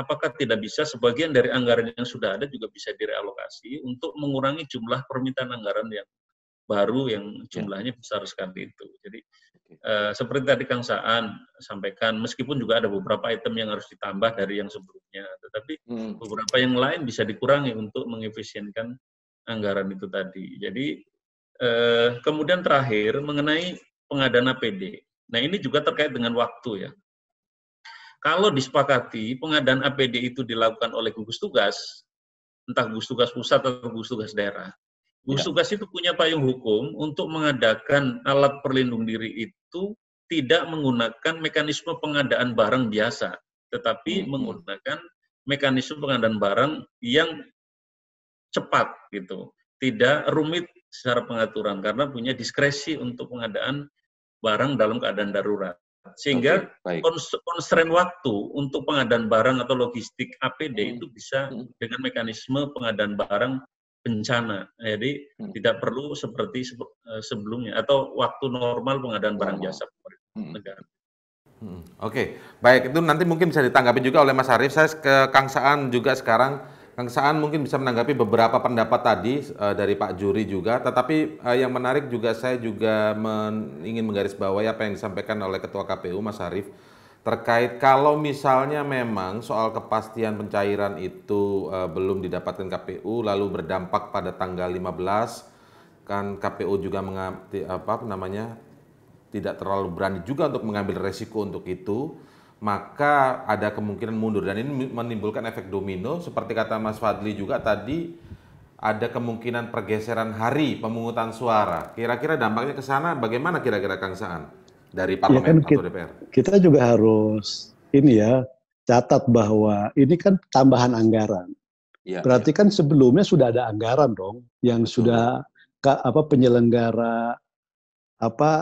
apakah tidak bisa sebagian dari anggaran yang sudah ada juga bisa direalokasi untuk mengurangi jumlah permintaan anggaran yang baru yang jumlahnya besar sekali itu. Jadi seperti tadi Kang Saan sampaikan, meskipun juga ada beberapa item yang harus ditambah dari yang sebelumnya, tetapi beberapa yang lain bisa dikurangi untuk mengefisienkan anggaran itu tadi. Jadi kemudian terakhir mengenai pengadaan APD. Nah ini juga terkait dengan waktu ya. Kalau disepakati pengadaan APD itu dilakukan oleh gugus tugas, entah gugus tugas pusat atau gugus tugas daerah. Gugus tugas itu punya payung hukum untuk mengadakan alat perlindung diri itu tidak menggunakan mekanisme pengadaan barang biasa, tetapi menggunakan mekanisme pengadaan barang yang cepat gitu, tidak rumit secara pengaturan karena punya diskresi untuk pengadaan barang dalam keadaan darurat. Sehingga konstrain waktu untuk pengadaan barang atau logistik APD itu bisa dengan mekanisme pengadaan barang bencana, jadi tidak perlu seperti sebelumnya atau waktu normal pengadaan barang jasa negara. Baik, itu nanti mungkin bisa ditanggapi juga oleh Mas Arief. Saya ke Kang Saan juga sekarang. Kang Saan mungkin bisa menanggapi beberapa pendapat tadi dari Pak Juri juga, tetapi yang menarik juga saya juga ingin menggarisbawahi apa yang disampaikan oleh Ketua KPU Mas Arief terkait kalau misalnya memang soal kepastian pencairan itu belum didapatkan KPU lalu berdampak pada tanggal 15 kan KPU juga tidak terlalu berani juga untuk mengambil resiko untuk itu, maka ada kemungkinan mundur dan ini menimbulkan efek domino seperti kata Mas Fadli juga tadi, ada kemungkinan pergeseran hari pemungutan suara. Kira-kira dampaknya ke sana bagaimana kira-kira Kang Saan? Dari parlemen atau DPR. Kita juga harus catat bahwa ini kan tambahan anggaran. Ya, berarti kan sebelumnya sudah ada anggaran dong yang sudah penyelenggara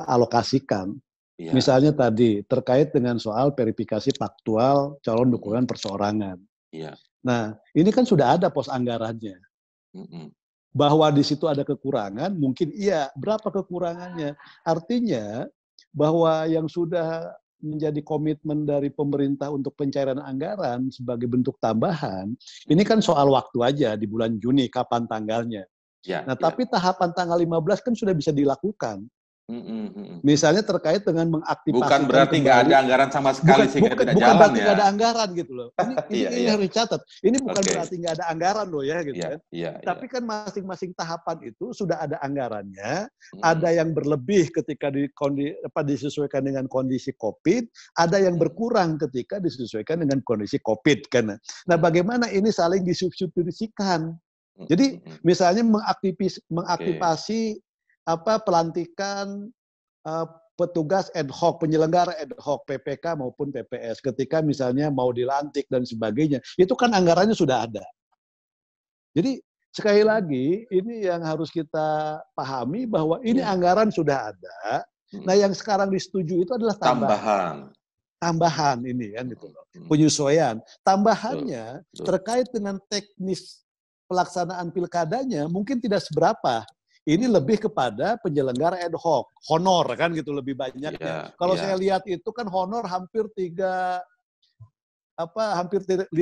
alokasikan. Ya. Misalnya tadi terkait dengan soal verifikasi faktual calon dukungan perseorangan. Ya. Nah, ini kan sudah ada pos anggarannya. Bahwa di situ ada kekurangan, mungkin iya, berapa kekurangannya? Artinya bahwa yang sudah menjadi komitmen dari pemerintah untuk pencairan anggaran sebagai bentuk tambahan, ini kan soal waktu aja di bulan Juni, kapan tanggalnya. Ya, tapi tahapan tanggal 15 kan sudah bisa dilakukan. Misalnya terkait dengan mengaktifasi. Bukan berarti nggak ada anggaran sama sekali sehingga tidak jalan ya. Bukan berarti nggak ada anggaran gitu loh. Ini harus dicatat. Ini bukan berarti nggak ada anggaran loh ya gitu kan. Tapi kan masing-masing tahapan itu sudah ada anggarannya. Ada yang berlebih ketika disesuaikan dengan kondisi COVID. Ada yang berkurang ketika disesuaikan dengan kondisi COVID kan. Nah bagaimana ini saling disubstitusikan. Jadi misalnya mengaktifasi pelantikan petugas ad hoc, penyelenggara ad hoc, PPK maupun PPS, ketika misalnya mau dilantik dan sebagainya, itu kan anggarannya sudah ada. Jadi sekali lagi, ini yang harus kita pahami bahwa ini anggaran sudah ada. Nah, yang sekarang disetujui itu adalah tambahan ini kan gitu loh, penyesuaian. Tambahannya terkait dengan teknis pelaksanaan pilkadanya mungkin tidak seberapa. Ini lebih kepada penyelenggara ad hoc, honor kan gitu lebih banyaknya. Kalau saya lihat itu kan honor hampir 3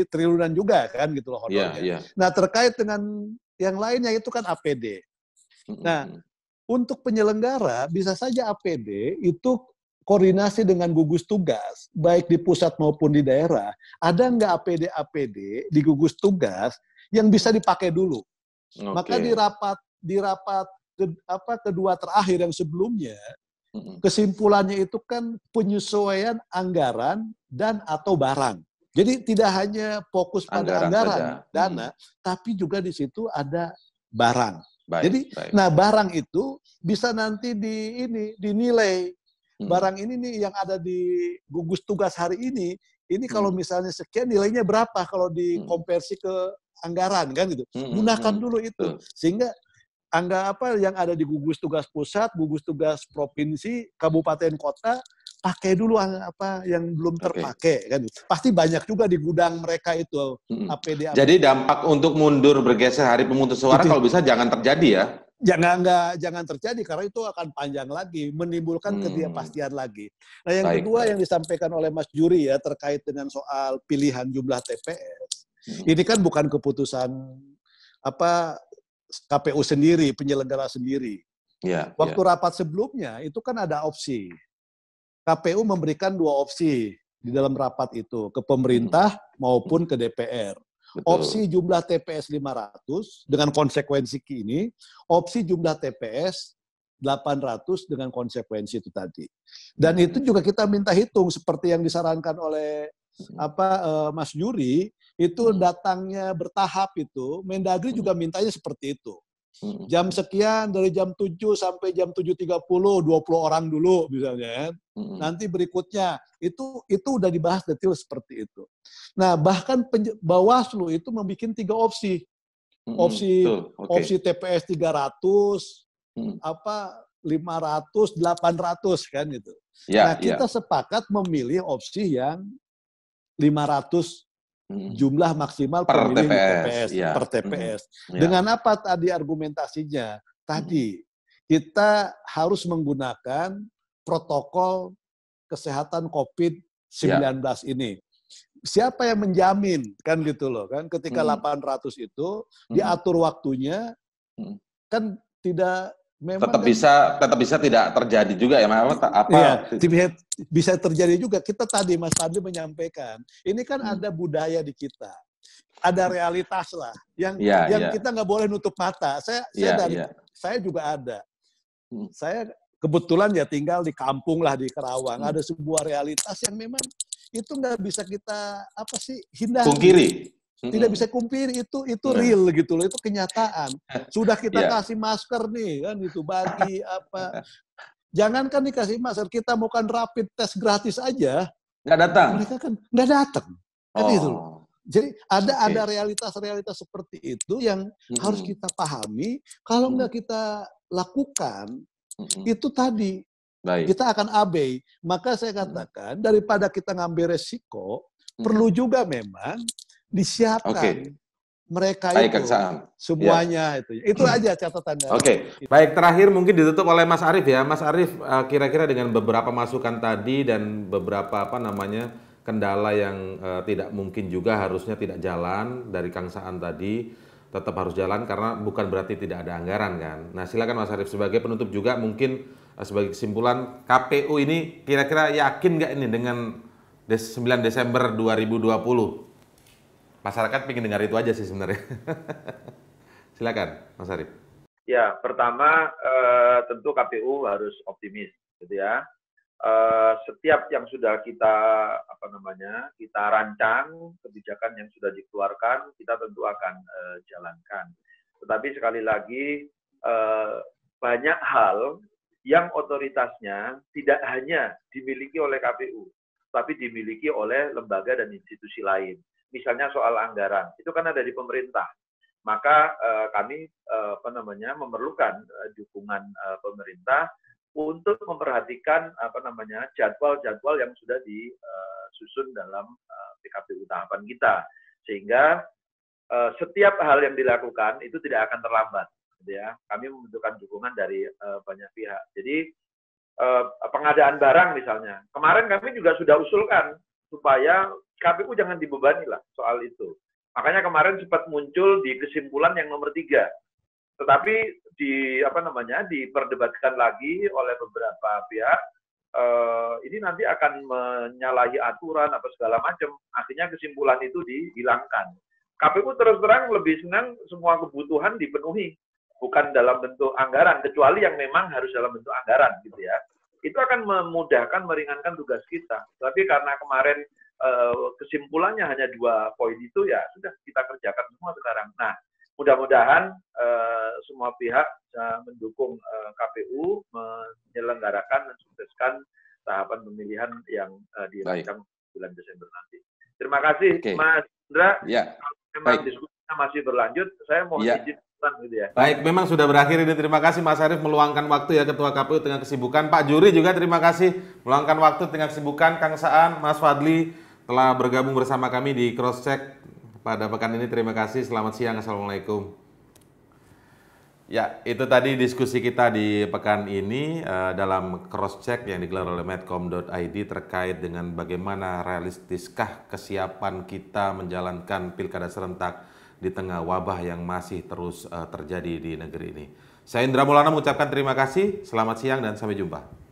triliunan juga kan gitu loh honornya. Nah, terkait dengan yang lainnya itu kan APD. Nah, untuk penyelenggara bisa saja APD itu koordinasi dengan gugus tugas, baik di pusat maupun di daerah. Ada nggak APD-APD di gugus tugas yang bisa dipakai dulu? Okay. Maka di rapat kedua terakhir yang sebelumnya, kesimpulannya itu kan penyesuaian anggaran dan atau barang. Jadi tidak hanya fokus pada anggaran dana, tapi juga di situ ada barang. Jadi, nah barang itu bisa nanti dinilai. Barang ini nih yang ada di gugus tugas hari ini kalau misalnya sekian nilainya berapa kalau dikonversi ke anggaran kan gitu. Gunakan dulu itu sehingga yang ada di gugus tugas pusat, gugus tugas provinsi, kabupaten kota pakai dulu yang belum terpakai kan. Pasti banyak juga di gudang mereka itu APD. Jadi dampak untuk mundur bergeser hari pemungutan suara kalau bisa jangan terjadi ya. Jangan terjadi karena itu akan panjang lagi, menimbulkan ketidakpastian lagi. Nah, yang kedua yang disampaikan oleh Mas Juri ya terkait dengan soal pilihan jumlah TPS. Ini kan bukan keputusan KPU sendiri, penyelenggara sendiri. Waktu rapat sebelumnya itu kan ada opsi. KPU memberikan 2 opsi di dalam rapat itu, ke pemerintah maupun ke DPR. Betul. Opsi jumlah TPS 500 dengan konsekuensi ini, opsi jumlah TPS 800 dengan konsekuensi itu tadi. Dan itu juga kita minta hitung seperti yang disarankan oleh Mas Juri, itu datangnya bertahap itu, Mendagri juga mintanya seperti itu. Jam sekian dari jam 7 sampai jam 7.30 20 orang dulu misalnya. Nanti berikutnya itu udah dibahas detail seperti itu. Nah, bahkan Bawaslu itu membuat 3 opsi. Opsi TPS 300 500 800 kan gitu. Nah, kita sepakat memilih opsi yang 500 jumlah maksimal per TPS, per TPS. Dengan apa tadi argumentasinya? Tadi kita harus menggunakan protokol kesehatan COVID-19 ini. Siapa yang menjamin kan gitu loh kan? Ketika 800 itu diatur waktunya kan tidak. Memang tetap bisa tidak terjadi juga ya, memang bisa terjadi juga. Kita tadi Mas Fadli menyampaikan, ini kan ada budaya di kita, ada realitas lah yang kita nggak boleh nutup mata. Saya juga ada. Saya kebetulan ya tinggal di kampung lah di Karawang, ada sebuah realitas yang memang itu nggak bisa kita hindari. Pungkiri. Tidak bisa kumpir itu real gitu loh, itu kenyataan. Sudah kita kasih masker nih kan itu bagi jangankan dikasih masker, kita mau kan rapid test gratis aja nggak datang, mereka kan nggak datang kan itu loh. Jadi ada realitas-realitas seperti itu yang harus kita pahami. Kalau nggak kita lakukan itu tadi kita akan abai. Maka saya katakan daripada kita ngambil resiko perlu juga memang disiapkan mereka itu semuanya itu aja catatannya. Baik, terakhir mungkin ditutup oleh Mas Arief ya, Mas Arief kira-kira dengan beberapa masukan tadi dan beberapa kendala yang tidak mungkin juga harusnya tidak jalan dari Kang Saan tadi, tetap harus jalan karena bukan berarti tidak ada anggaran kan. Nah, silakan Mas Arief sebagai penutup juga mungkin sebagai kesimpulan, KPU ini kira-kira yakin nggak ini dengan 9 Desember 2020? Masyarakat ingin dengar itu aja sih sebenarnya. Silakan, Mas Arief. Ya, pertama tentu KPU harus optimis, gitu ya. Setiap yang sudah kita kita rancang, kebijakan yang sudah dikeluarkan, kita tentu akan jalankan. Tetapi sekali lagi banyak hal yang otoritasnya tidak hanya dimiliki oleh KPU, tapi dimiliki oleh lembaga dan institusi lain. Misalnya soal anggaran, itu kan ada di pemerintah. Maka kami memerlukan dukungan pemerintah untuk memperhatikan jadwal-jadwal yang sudah disusun dalam PKPU tahapan kita, sehingga setiap hal yang dilakukan itu tidak akan terlambat, gitu ya. Kami membutuhkan dukungan dari banyak pihak. Jadi pengadaan barang misalnya, kemarin kami juga sudah usulkan supaya KPU jangan dibebani lah soal itu. Makanya kemarin sempat muncul di kesimpulan yang nomor 3. Tetapi diperdebatkan lagi oleh beberapa pihak, ini nanti akan menyalahi aturan apa segala macam. Akhirnya kesimpulan itu dihilangkan. KPU terus terang lebih senang semua kebutuhan dipenuhi, bukan dalam bentuk anggaran, kecuali yang memang harus dalam bentuk anggaran, gitu ya. Itu akan memudahkan, meringankan tugas kita. Tapi karena kemarin kesimpulannya hanya 2 poin itu, ya sudah kita kerjakan semua sekarang. Nah, mudah-mudahan semua pihak mendukung KPU menyelenggarakan dan sukseskan tahapan pemilihan yang dirancang bulan Desember nanti. Terima kasih, Mas Indra. Ya. Memang diskusinya masih berlanjut, saya mohon izin. Gitu ya. Baik, memang sudah berakhir ini. Terima kasih Mas Arief meluangkan waktu ya, Ketua KPU tengah kesibukan. Pak Juri juga terima kasih meluangkan waktu tengah kesibukan. Kang Saan, Mas Fadli telah bergabung bersama kami di Crosscheck pada pekan ini, terima kasih. Selamat siang. Assalamualaikum. Ya, itu tadi diskusi kita di pekan ini dalam Crosscheck yang digelar oleh medcom.id terkait dengan bagaimana realistiskah kesiapan kita menjalankan pilkada serentak di tengah wabah yang masih terus terjadi di negeri ini. Saya Indra Maulana mengucapkan terima kasih. Selamat siang dan sampai jumpa.